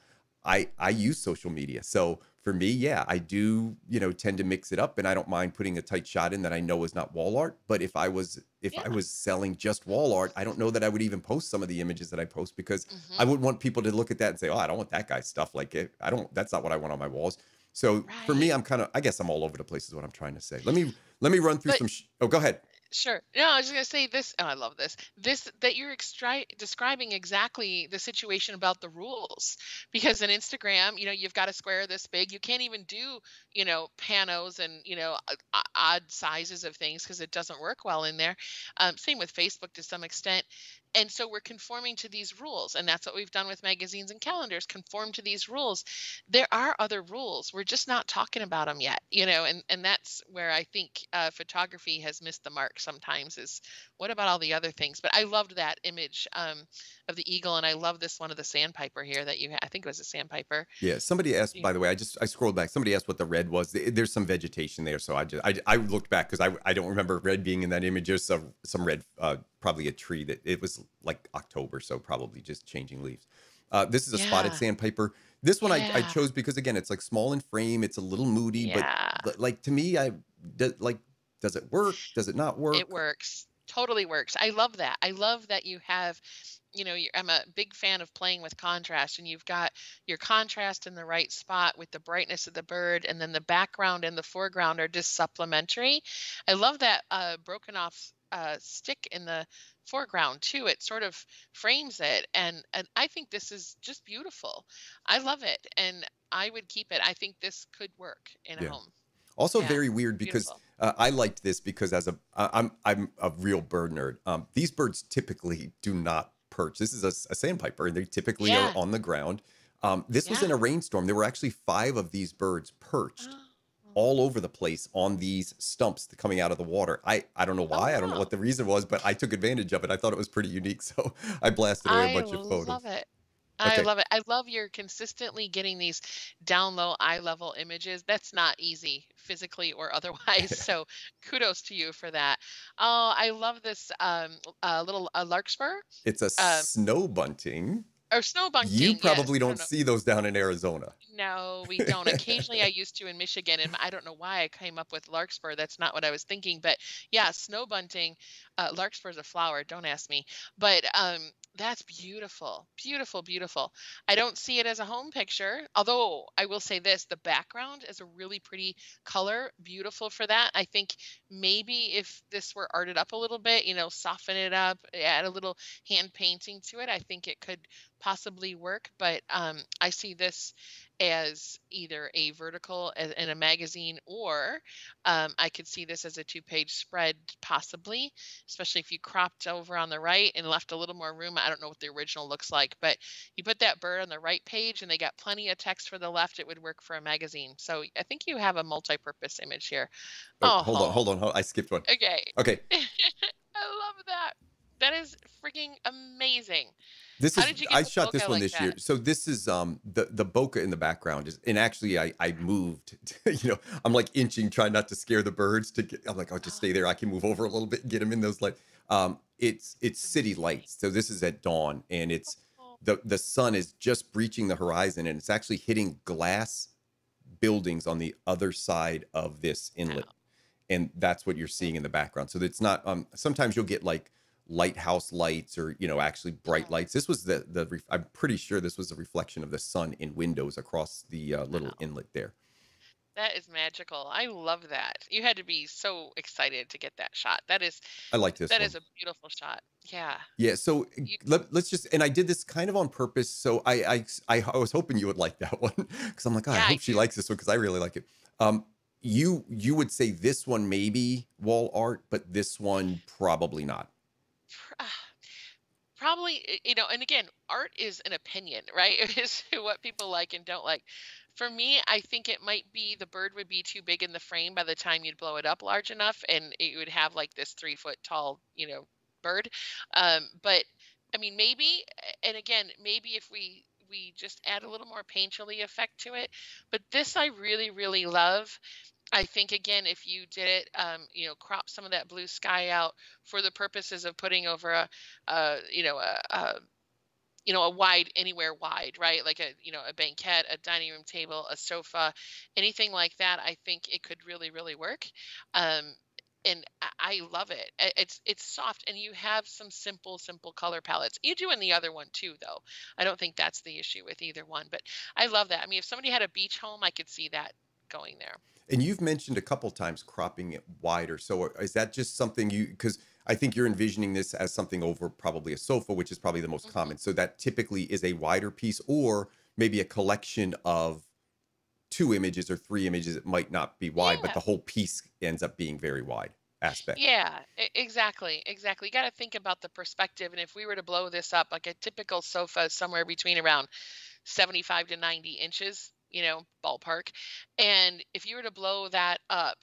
I use social media. So for me, I do, tend to mix it up, and I don't mind putting a tight shot in that I know is not wall art. But if I was selling just wall art, I don't know that I would even post some of the images that I post, because I wouldn't want people to look at that and say, oh, I don't want that guy's stuff. Like that's not what I want on my walls. So for me, I guess I'm all over the place is what I'm trying to say. Let me run through oh, go ahead. Sure. No, I was just going to say this. Oh, I love this. That you're describing exactly the situation about the rules, because in Instagram, you've got a square this big. You can't even do, panos and, odd sizes of things because it doesn't work well in there. Same with Facebook to some extent. And so we're conforming to these rules. And that's what we've done with magazines and calendars, conform to these rules. There are other rules. We're just not talking about them yet, and that's where I think photography has missed the mark sometimes, is what about all the other things? But I loved that image of the eagle. And I love this one of the sandpiper here that you had. I think it was a sandpiper. Yeah. Somebody asked, by the way, I scrolled back. Somebody asked what the red was. There's some vegetation there. So I looked back because I don't remember red being in that image. There's some red, probably a tree that it was like October, so probably just changing leaves. This is a spotted sandpiper. This one I chose because, again, it's like small in frame. It's a little moody, but like to me, does it work? Does it not work? It works. Totally works. I love that. I love that you have, I'm a big fan of playing with contrast, and you've got your contrast in the right spot with the brightness of the bird, and then the background and the foreground are just supplementary. I love that broken off stick in the foreground too. It sort of frames it, and I think this is just beautiful. I love it, and I would keep it. I think this could work in a home. Also very weird because I liked this because I'm a real bird nerd. These birds typically do not perch. This is a sandpiper, and they typically are on the ground. This was in a rainstorm. There were actually 5 of these birds perched all over the place on these stumps coming out of the water. I don't know why. I don't know what the reason was, but I took advantage of it. I thought it was pretty unique, so I blasted away a bunch of photos. I love it. I love it. I love you're consistently getting these down low eye level images. That's not easy physically or otherwise. So kudos to you for that. Oh, I love this little larkspur. It's a snow bunting. Or snow bunting. You probably don't see those down in Arizona. No, we don't. Occasionally I used to in Michigan, and I don't know why I came up with larkspur. That's not what I was thinking. But yeah, snow bunting, larkspur is a flower. Don't ask me. But that's beautiful, beautiful, beautiful. I don't see it as a home picture, although I will say this, the background is a really pretty color, beautiful for that. I think maybe if this were arted up a little bit, soften it up, add a little hand painting to it, I think it could possibly work. But I see this as either a vertical in a magazine, or I could see this as a two-page spread possibly, especially if you cropped over on the right and left a little more room. I don't know what the original looks like, but you put that bird on the right page and they got plenty of text for the left. It would work for a magazine. So I think you have a multi-purpose image here. Oh, hold on. I skipped one. Okay. I love that. That is freaking amazing. This is, I shot this one this year. So this is the bokeh in the background is, and actually I moved, you know, I'm like inching, trying not to scare the birds to get, I'm like, I'll just stay there. I can move over a little bit and get them in those light. It's city lights. So this is at dawn, and it's the sun is just breaching the horizon, and it's actually hitting glass buildings on the other side of this inlet. Wow. And that's what you're seeing in the background. So it's not, sometimes you'll get like lighthouse lights or, you know, actually bright lights. This was the I'm pretty sure this was a reflection of the sun in windows across the little inlet there. That is magical. I love that. You had to be so excited to get that shot. That is, I like this. That one is a beautiful shot. Yeah. Yeah. So let's just, and I did this kind of on purpose. So I was hoping you would like that one, because I'm like, oh, yeah, I hope she likes this one, because I really like it. You would say this one maybe wall art, but this one probably not. Probably, you know, and again, art is an opinion, right? It is what people like and don't like. For me, I think it might be the bird would be too big in the frame by the time you'd blow it up large enough, and it would have like this 3-foot tall, you know, bird. But I mean, maybe, and again, maybe if we just add a little more painterly effect to it. But this I really, really love. I think, again, if you did it, you know, crop some of that blue sky out for the purposes of putting over a wide, anywhere wide, right? Like a banquette, a dining room table, a sofa, anything like that. I think it could really, really work. And I love it. It's soft, and you have some simple color palettes. You do in the other one too, though. I don't think that's the issue with either one, but I love that. I mean, if somebody had a beach home, I could see that going there. And you've mentioned a couple times cropping it wider. So is that just something you, because I think you're envisioning this as something over probably a sofa, which is probably the most common. So that typically is a wider piece, or maybe a collection of 2 images or 3 images. It might not be wide, but the whole piece ends up being very wide aspect. Yeah, exactly. You got to think about the perspective. And if we were to blow this up, like a typical sofa is somewhere between around 75 to 90 inches, you know, ballpark. And if you were to blow that up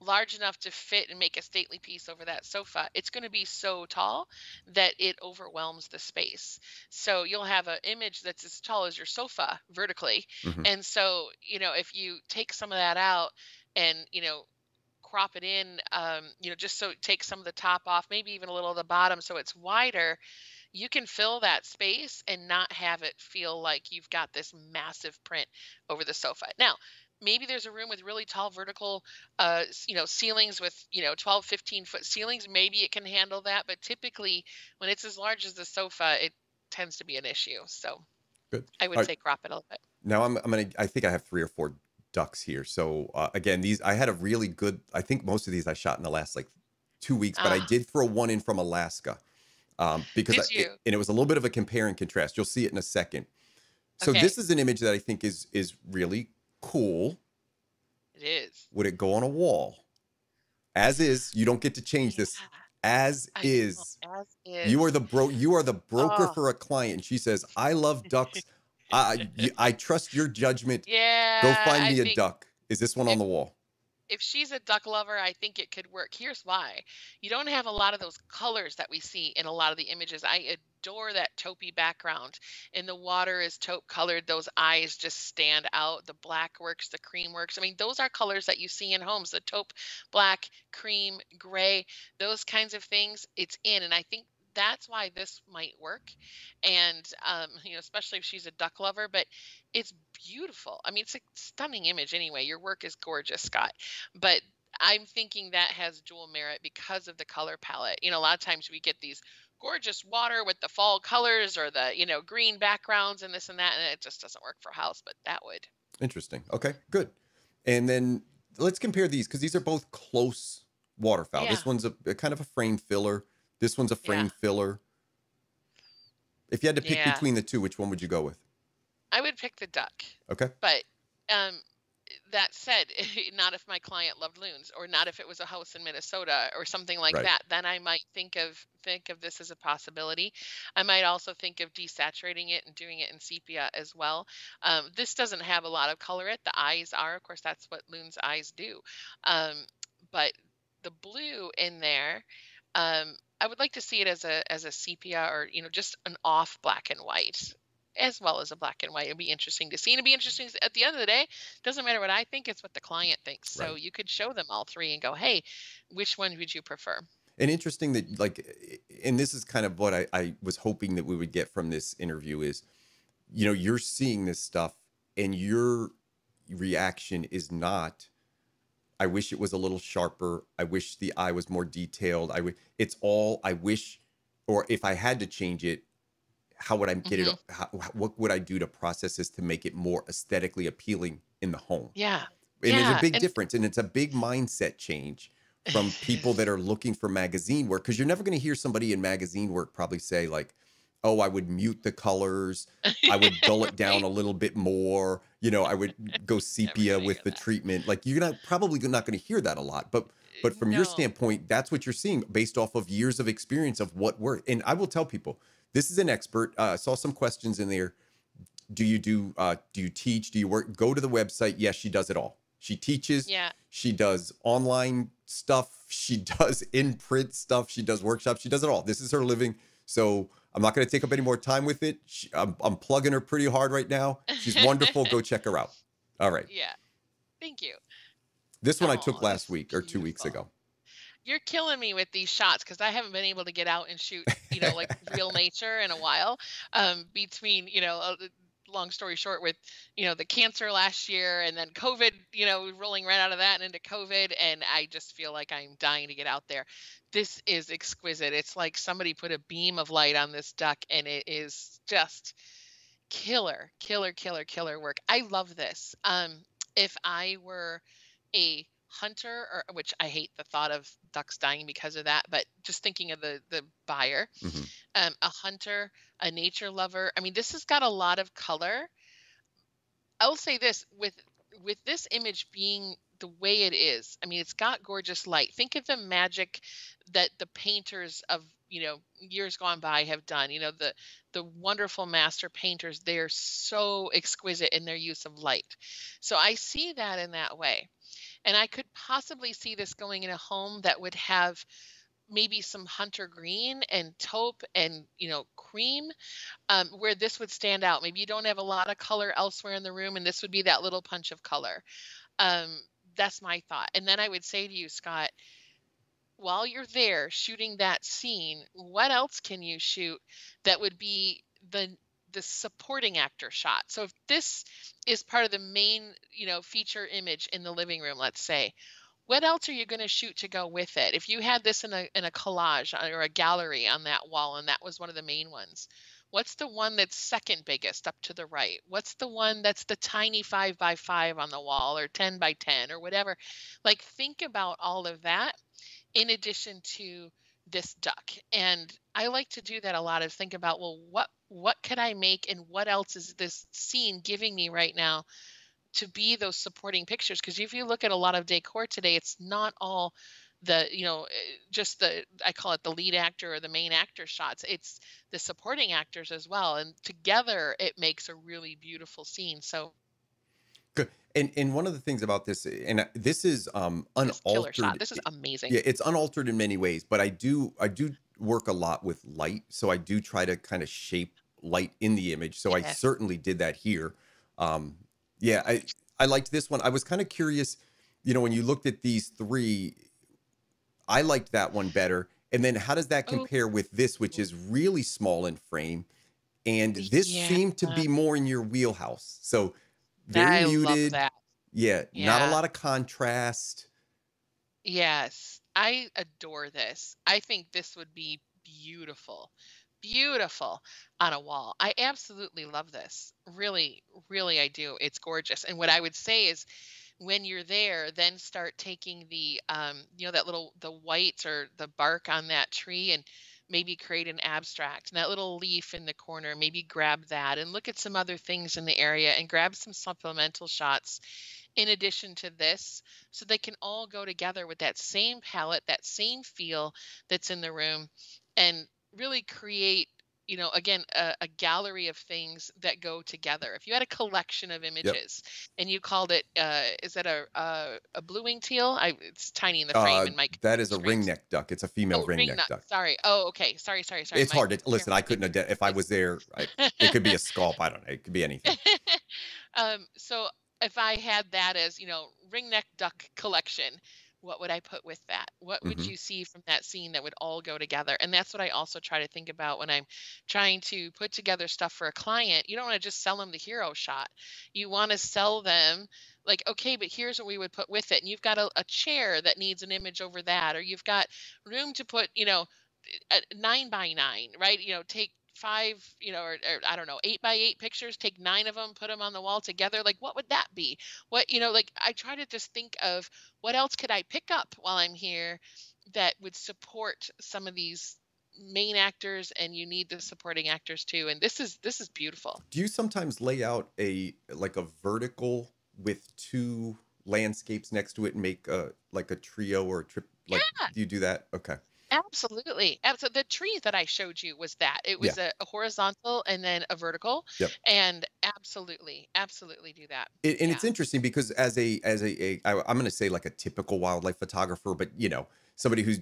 large enough to fit and make a stately piece over that sofa, it's going to be so tall that it overwhelms the space. So you'll have an image that's as tall as your sofa vertically. And so, you know, if you take some of that out and, you know, crop it in, you know, just so it takes some of the top off, maybe even a little of the bottom, so it's wider, you can fill that space and not have it feel like you've got this massive print over the sofa. Now, maybe there's a room with really tall vertical, you know, ceilings with, you know, 12, 15-foot ceilings. Maybe it can handle that. But typically when it's as large as the sofa, it tends to be an issue. So good. I would say crop it a little bit. Now I'm going to, I think I have 3 or 4 ducks here. So again, these, I had a really good, I think most of these I shot in the last like 2 weeks, but I did throw one in from Alaska. Because it was a little bit of a compare and contrast. You'll see it in a second. So this is an image that I think is really cool. It is. Would it go on a wall? As is, you don't get to change this. As is. You are the broker for a client. And she says, "I love ducks. I trust your judgment. Yeah. Go find me a duck." Is this one on the wall? If she's a duck lover, I think it could work. Here's why. You don't have a lot of those colors that we see in a lot of the images. I adore that taupey background, and the water is taupe colored. Those eyes just stand out. The black works, the cream works. I mean, those are colors that you see in homes, the taupe, black, cream, gray, those kinds of things it's in. And I think that's why this might work. And, you know, especially if she's a duck lover, but it's beautiful. I mean, it's a stunning image anyway. Your work is gorgeous, Scott, but I'm thinking that has dual merit because of the color palette. You know, a lot of times we get these gorgeous water with the fall colors or the, you know, green backgrounds and this and that, and it just doesn't work for house, but that would. Interesting. Okay, good. And then let's compare these, because these are both close waterfowl. Yeah. This one's a kind of a frame filler. This one's a frame filler. If you had to pick between the two, which one would you go with? I would pick the duck. Okay. But that said, not if my client loved loons, or not if it was a house in Minnesota or something like that. Then I might think of this as a possibility. I might also think of desaturating it and doing it in sepia as well. This doesn't have a lot of color. The eyes are, of course, that's what loons' eyes do. But the blue in there, I would like to see it as a sepia, or just an off black and white, as well as a black and white. It'd be interesting to see. And it'd be interesting at the end of the day, it doesn't matter what I think, it's what the client thinks. So you could show them all three and go, hey, which one would you prefer? And interesting that, like, and this is kind of what I was hoping that we would get from this interview is, you're seeing this stuff and your reaction is not, I wish it was a little sharper, I wish the eye was more detailed, it's all, I wish, or if I had to change it, how would I get it? What would I do to process this to make it more aesthetically appealing in the home? Yeah. And there's a big difference. And it's a big mindset change from people that are looking for magazine work. Because you're never going to hear somebody in magazine work probably say, like, oh, I would mute the colors, I would dull it down a little bit more. I would go sepia with the treatment. Like, you're probably not going to hear that a lot. But from your standpoint, that's what you're seeing based off of years of experience of what worked. And I will tell people, this is an expert. I saw some questions in there. Do you teach? Do you work? Go to the website. Yes, she does it all. She teaches. Yeah. She does online stuff. She does in-print stuff. She does workshops. She does it all. This is her living. So I'm not going to take up any more time with it. I'm plugging her pretty hard right now. She's wonderful. Go check her out. All right. Yeah. Thank you. This one I took last week or 2 weeks ago. You're killing me with these shots, because I haven't been able to get out and shoot, like real nature in a while. Between, long story short, with, the cancer last year and then COVID, rolling right out of that and into COVID. And I just feel like I'm dying to get out there. This is exquisite. It's like somebody put a beam of light on this duck, and it is just killer, killer, killer, killer work. I love this. If I were a hunter, or which I hate the thought of ducks dying because of that, but just thinking of the buyer, a hunter, a nature lover, I mean, this has got a lot of color. I'll say this, with this image being the way it is, I mean, it's got gorgeous light. Think of the magic that the painters of years gone by have done. The wonderful master painters, they're so exquisite in their use of light. So I see that in that way. And I could possibly see this going in a home that would have maybe some hunter green and taupe and, cream, where this would stand out. Maybe you don't have a lot of color elsewhere in the room, and this would be that little punch of color. That's my thought. And then I would say to you, Scott, while you're there shooting that scene, what else can you shoot that would be the supporting actor shot? So if this is part of the main, feature image in the living room, let's say, what else are you going to shoot to go with it? If you had this in a collage or a gallery on that wall, and that was one of the main ones, what's the one that's second biggest up to the right? What's the one that's the tiny 5x5 on the wall, or 10x10, or whatever? Like, think about all of that in addition to this duck. And I like to do that a lot, is think about, well, what could I make, and what else is this scene giving me right now to be those supporting pictures? Because if you look at a lot of decor today, it's not all the, just the, I call it the lead actor or the main actor shots. It's the supporting actors as well. And together it makes a really beautiful scene. So good. And one of the things about this, and this is unaltered. This is amazing. Yeah, it's unaltered in many ways, but I do work a lot with light, so I do try to kind of shape light in the image. So I certainly did that here. Yeah, I liked this one. I was kind of curious, when you looked at these three, I liked that one better. And then how does that compare with this, which is really small in frame, and this seemed to be more in your wheelhouse. So very muted. Love that. Yeah, not a lot of contrast. Yes, I adore this. I think this would be beautiful, beautiful on a wall. I absolutely love this. Really, really, I do. It's gorgeous. And what I would say is, when you're there, then start taking the, that little, the whites or the bark on that tree, and maybe create an abstract, and that little leaf in the corner, maybe grab that and look at some other things in the area and grab some supplemental shots in addition to this, so they can all go together with that same palette, that same feel that's in the room, and really create, you know, again, a gallery of things that go together. If you had a collection of images, yep, and you called it, is that a blue wing teal? It's tiny in the frame. In my that is a ringneck duck. It's a female ringneck duck. Sorry. Oh, okay. Sorry. It's hard. Listen, I couldn't. If I was there, it could be a scalp. I don't know. It could be anything. So if I had that as, you know, ringneck duck collection, what would I put with that? What would you see from that scene that would all go together? And that's what I also try to think about when I'm trying to put together stuff for a client. You don't want to just sell them the hero shot. You want to sell them like, okay, but here's what we would put with it. And you've got a chair that needs an image over that, or you've got room to put, you know, 9 by 9, right? You know, take 5, you know, or I don't know, 8 by 8 pictures, take 9 of them, put them on the wall together. Like, what would that be? What, you know, like I try to just think of what else could I pick up while I'm here that would support some of these main actors, and you need the supporting actors too. And this is beautiful. Do you sometimes lay out like a vertical with 2 landscapes next to it and make like a trio or a trip? Like, yeah. Do you do that? Okay. Absolutely. Absolutely. The tree that I showed you was that. It was a horizontal and then a vertical. Yep. And absolutely do that. It's interesting because I'm going to say like a typical wildlife photographer, but you know, somebody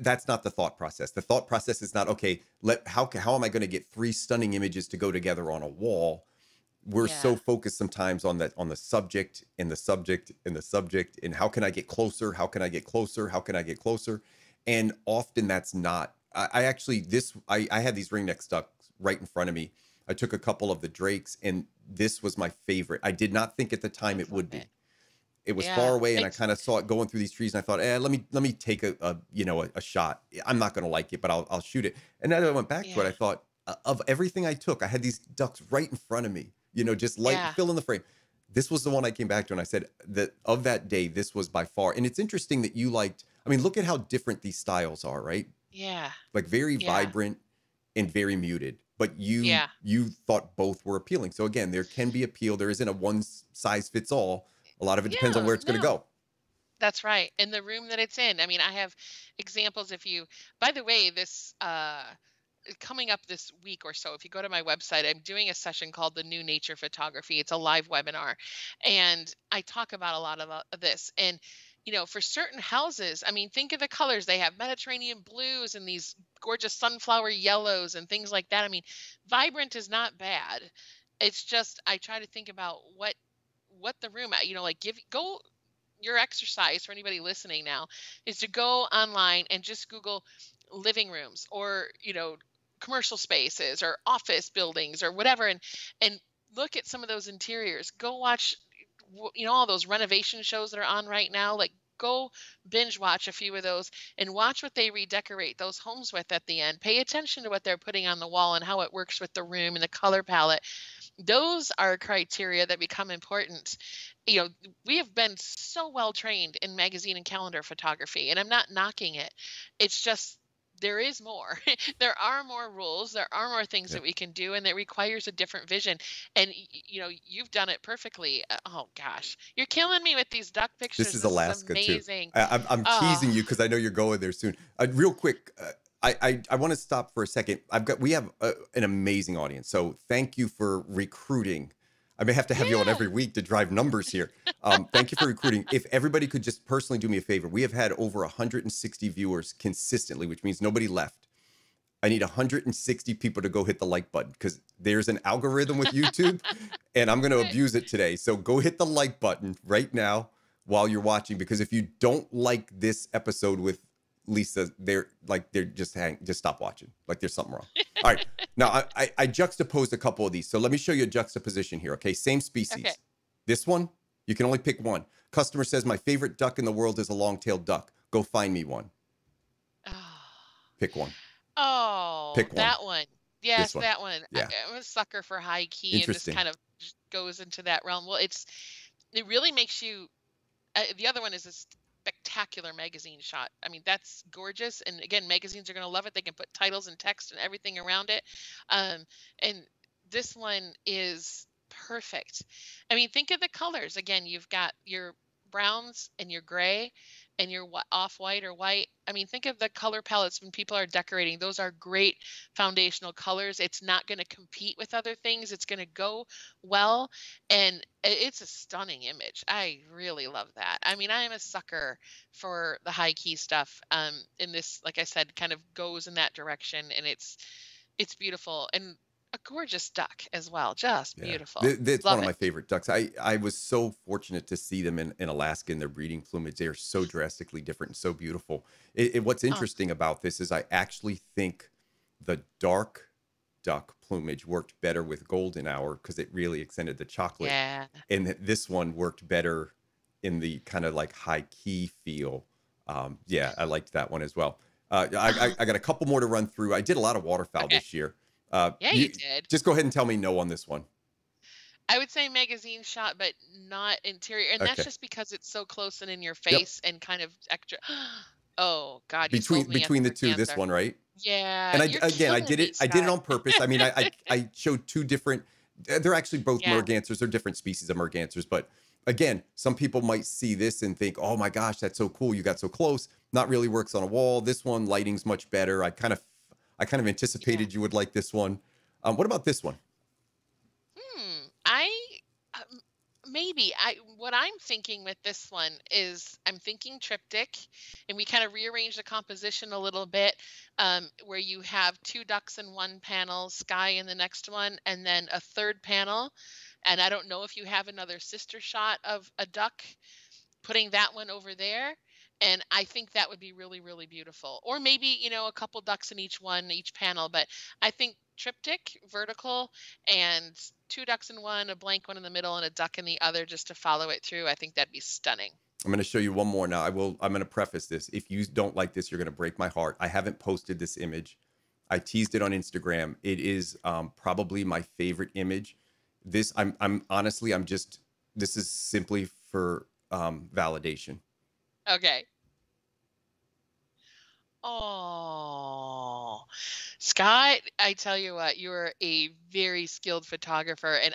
that's not the thought process. The thought process is not, okay, how am I going to get 3 stunning images to go together on a wall? We're so focused sometimes on the subject and the subject and the subject, and how can I get closer? How can I get closer? How can I get closer? And often that's not, I had these ringneck ducks right in front of me. I took a couple of the drakes, and this was my favorite. I did not think at the time it would be. It was far away, and I kind of saw it going through these trees, and I thought, let me take a shot. I'm not going to like it, but I'll shoot it. And now that I went back to it, I thought of everything I took, I had these ducks right in front of me, you know, just like fill in the frame. This was the one I came back to, and I said that of that day, this was by far. And it's interesting that you liked, I mean, look at how different these styles are, right? Yeah. Like very vibrant and very muted, but you thought both were appealing. So again, there can be appeal. There isn't a one size fits all. A lot of it depends on where it's going to go. That's right. And the room that it's in. I mean, I have examples. By the way, this, coming up this week or so, if you go to my website, I'm doing a session called The New Nature Photography. It's a live webinar. And I talk about a lot of this. And you know, for certain houses, I mean, think of the colors. They have Mediterranean blues and these gorgeous sunflower yellows and things like that. I mean, vibrant is not bad. It's just, I try to think about what the room, you know, like your exercise for anybody listening now is to go online and just Google living rooms or, you know, commercial spaces or office buildings or whatever. And look at some of those interiors, go watch, you know, all those renovation shows that are on right now, like go binge watch a few of those and watch what they redecorate those homes with at the end. Pay attention to what they're putting on the wall and how it works with the room and the color palette. Those are criteria that become important. You know, we have been so well trained in magazine and calendar photography, and I'm not knocking it. It's just, there is more. There are more rules. There are more things that we can do, and it requires a different vision. And, you know, you've done it perfectly. Oh, gosh. You're killing me with these duck pictures. This is Alaska, amazing. Too. I'm teasing you because I know you're going there soon. Real quick, I want to stop for a second. We have an amazing audience, so thank you for recruiting. I may have to have you on every week to drive numbers here. Thank you for recruiting. If everybody could just personally do me a favor, we have had over 160 viewers consistently, which means nobody left. I need 160 people to go hit the like button, because there's an algorithm with YouTube and I'm going to abuse it today. So go hit the like button right now while you're watching, because if you don't like this episode with Lisa, just stop watching. Like, there's something wrong. All right. Now I juxtaposed a couple of these. So let me show you a juxtaposition here. Okay. Same species. Okay. This one, you can only pick one. Customer says, my favorite duck in the world is a long-tailed duck. Go find me one. Oh. Pick one. Oh, pick one. That one. Yes, one. That one. Yeah. I'm a sucker for high key, and this kind of goes into that realm. Well, it really makes you, the other one is this spectacular magazine shot. I mean, that's gorgeous. And again, magazines are going to love it. They can put titles and text and everything around it. And this one is perfect. I mean, think of the colors. Again, you've got your browns and your gray and your off-white or white. I mean, think of the color palettes when people are decorating. Those are great foundational colors. It's not going to compete with other things. It's going to go well, and it's a stunning image. I really love that. I mean, I am a sucker for the high-key stuff, and this, like I said, kind of goes in that direction, and it's beautiful. And a gorgeous duck as well, just beautiful. It's one of my favorite ducks. I was so fortunate to see them in Alaska in their breeding plumage. They are so drastically different and so beautiful. What's interesting about this is I actually think the dark duck plumage worked better with golden hour because it really extended the chocolate. Yeah. And this one worked better in the kind of like high key feel. Yeah, I liked that one as well. I got a couple more to run through. I did a lot of waterfowl this year. Yeah, you did. Just go ahead and tell me no on this one. I would say magazine shot, but not interior. And that's just because it's so close and in your face and kind of extra. Oh, God. Between the two, this one, right? Yeah. And I did it on purpose. I mean, I showed two different. They're actually both mergansers. They're different species of mergansers. But again, some people might see this and think, oh, my gosh, that's so cool. You got so close. Not really works on a wall. This one, lighting's much better. I kind of anticipated you would like this one. What about this one? What I'm thinking with this one is I'm thinking triptych, and we kind of rearrange the composition a little bit, where you have two ducks in one panel, sky in the next one, and then a third panel. And I don't know if you have another sister shot of a duck, putting that one over there. And I think that would be really, really beautiful. Or maybe, you know, a couple ducks in each one, each panel. But I think triptych, vertical, and two ducks in one, a blank one in the middle, and a duck in the other just to follow it through. I think that'd be stunning. I'm going to show you one more now. I'm going to preface this. If you don't like this, you're going to break my heart. I haven't posted this image. I teased it on Instagram. It is probably my favorite image. This, this is simply for validation. Okay. Oh, Scott, I tell you what, you're a very skilled photographer, and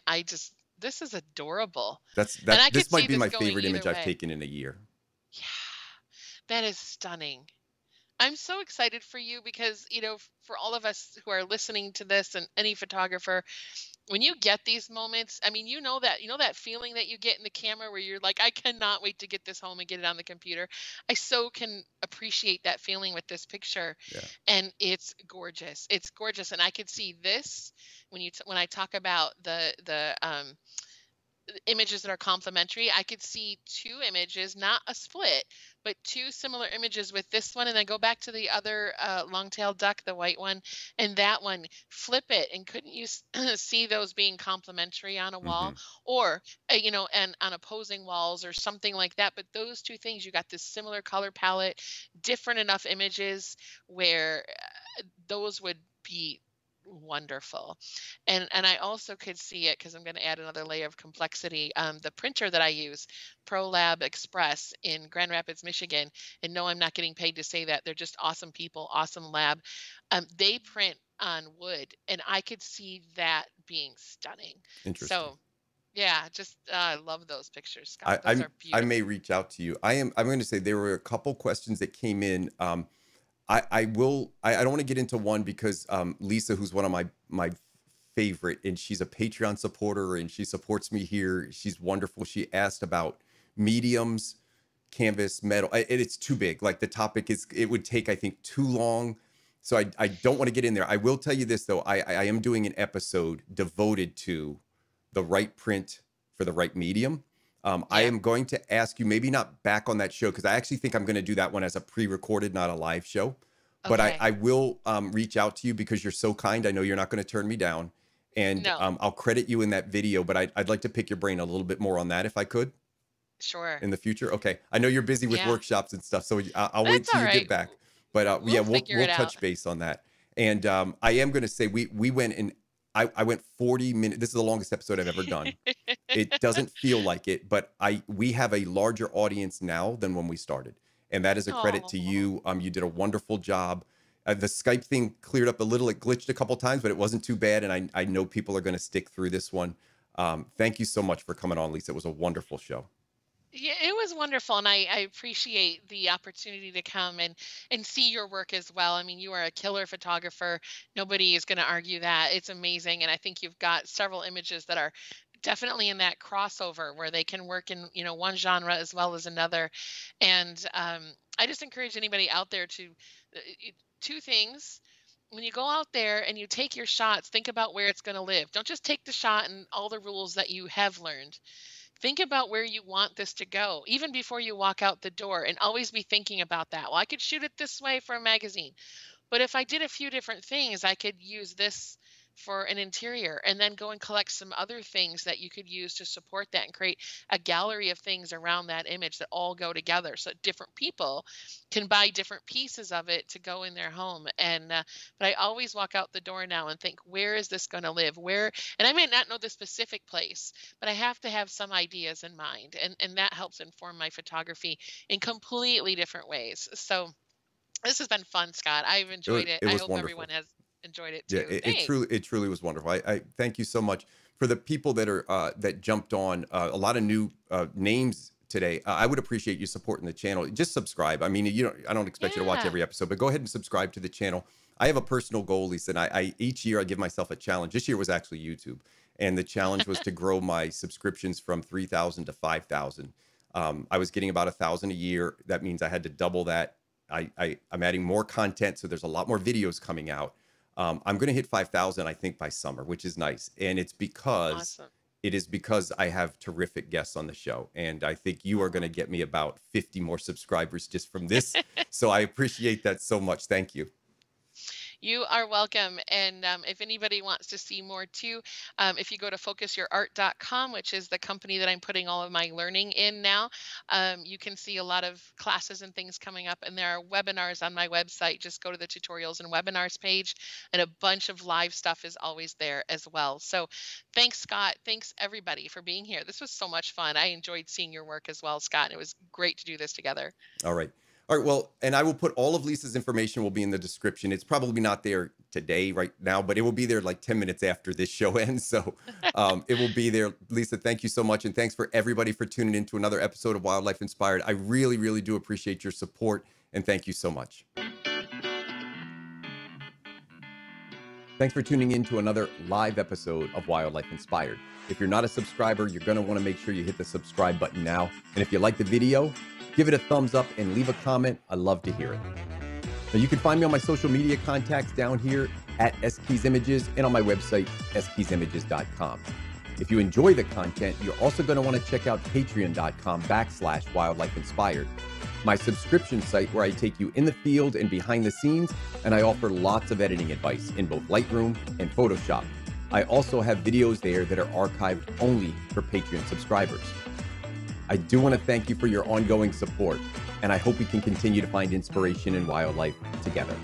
this is adorable. This might be my favorite image I've taken in a year. Yeah, that is stunning. I'm so excited for you because, you know, for all of us who are listening to this and any photographer, when you get these moments, I mean, you know that feeling that you get in the camera where you're like, I cannot wait to get this home and get it on the computer. I so can appreciate that feeling with this picture. Yeah. And it's gorgeous. It's gorgeous. And I could see this when I talk about the images that are complementary. I could see two images, not a split, but two similar images with this one, and then go back to the other long-tailed duck, the white one, and that one, flip it, and couldn't you see those being complementary on a wall, or you know, and on opposing walls or something like that? But those two things, you got this similar color palette, different enough images where those would be wonderful. And I also could see it because I'm going to add another layer of complexity. The printer that I use, ProLab Express in Grand Rapids, Michigan, and no, I'm not getting paid to say that. They're just awesome people, awesome lab. They print on wood, and I could see that being stunning. Interesting. So yeah, just I love those pictures, Scott. Those are beautiful. I may reach out to you. I'm going to say there were a couple questions that came in. I don't want to get into one because Lisa, who's one of my favorite, and she's a Patreon supporter and she supports me here. She's wonderful. She asked about mediums, canvas, metal, and it's too big. Like the topic is, it would take, I think, too long. So I don't want to get in there. I will tell you this though. I am doing an episode devoted to the right print for the right medium. I am going to ask you, maybe not back on that show, because I actually think I'm going to do that one as a pre-recorded, not a live show. Okay. But I will reach out to you because you're so kind. I know you're not going to turn me down. And I'll credit you in that video, but I'd like to pick your brain a little bit more on that if I could. Sure. In the future. Okay. I know you're busy with workshops and stuff, so I'll wait till you get back. But we'll touch base on that. And I am going to say we went and I went 40 minutes. This is the longest episode I've ever done. It doesn't feel like it, but we have a larger audience now than when we started. And that is a credit to you. You did a wonderful job. The Skype thing cleared up a little. It glitched a couple times, but it wasn't too bad. And I know people are going to stick through this one. Thank you so much for coming on, Lisa. It was a wonderful show. Yeah, it was wonderful. And I appreciate the opportunity to come and see your work as well. I mean, you are a killer photographer. Nobody is going to argue that. It's amazing. And I think you've got several images that are definitely in that crossover where they can work in, you know, one genre as well as another. And I just encourage anybody out there to two things. When you go out there and you take your shots, think about where it's going to live. Don't just take the shot and all the rules that you have learned. Think about where you want this to go, even before you walk out the door, and always be thinking about that. Well, I could shoot it this way for a magazine, but if I did a few different things, I could use this for an interior, and then go and collect some other things that you could use to support that and create a gallery of things around that image that all go together, so different people can buy different pieces of it to go in their home. And but I always walk out the door now and think, where is this going to live? Where? And I may not know the specific place, but I have to have some ideas in mind, and that helps inform my photography in completely different ways. So this has been fun, Scott. I've enjoyed it. I hope wonderful. Everyone has enjoyed it too. Yeah, it truly was wonderful. I thank you so much for the people that are that jumped on. A lot of new names today. I would appreciate you supporting the channel. Just subscribe. I mean, you know, I don't expect you to watch every episode, but go ahead and subscribe to the channel. I have a personal goal, Lisa, and I each year I give myself a challenge. This year was actually YouTube, and the challenge was to grow my subscriptions from 3,000 to 5,000. I was getting about 1,000 a year. That means I had to double that. I'm adding more content, so there's a lot more videos coming out. I'm going to hit 5,000, I think, by summer, which is nice. And it's because it is because I have terrific guests on the show. And I think you are going to get me about 50 more subscribers just from this. So I appreciate that so much. Thank you. You are welcome. And if anybody wants to see more too, if you go to focusyourart.com, which is the company that I'm putting all of my learning in now, you can see a lot of classes and things coming up. And there are webinars on my website. Just go to the tutorials and webinars page, and a bunch of live stuff is always there as well. So thanks, Scott. Thanks, everybody, for being here. This was so much fun. I enjoyed seeing your work as well, Scott. And it was great to do this together. All right. All right, well, and I will put all of Lisa's information will be in the description. It's probably not there today right now, but it will be there like 10 minutes after this show ends. So it will be there. Lisa, thank you so much. And thanks for everybody for tuning in to another episode of Wildlife Inspired. I really, really do appreciate your support. And thank you so much. Thanks for tuning in to another live episode of Wildlife Inspired. If you're not a subscriber, you're going to want to make sure you hit the subscribe button now. And if you like the video, give it a thumbs up and leave a comment. I love to hear it. Now you can find me on my social media contacts down here at skeysimages and on my website, skeysimages.com. If you enjoy the content, you're also going to want to check out patreon.com/wildlifeinspired, my subscription site where I take you in the field and behind the scenes, and I offer lots of editing advice in both Lightroom and Photoshop. I also have videos there that are archived only for Patreon subscribers. I do want to thank you for your ongoing support, and I hope we can continue to find inspiration in wildlife together.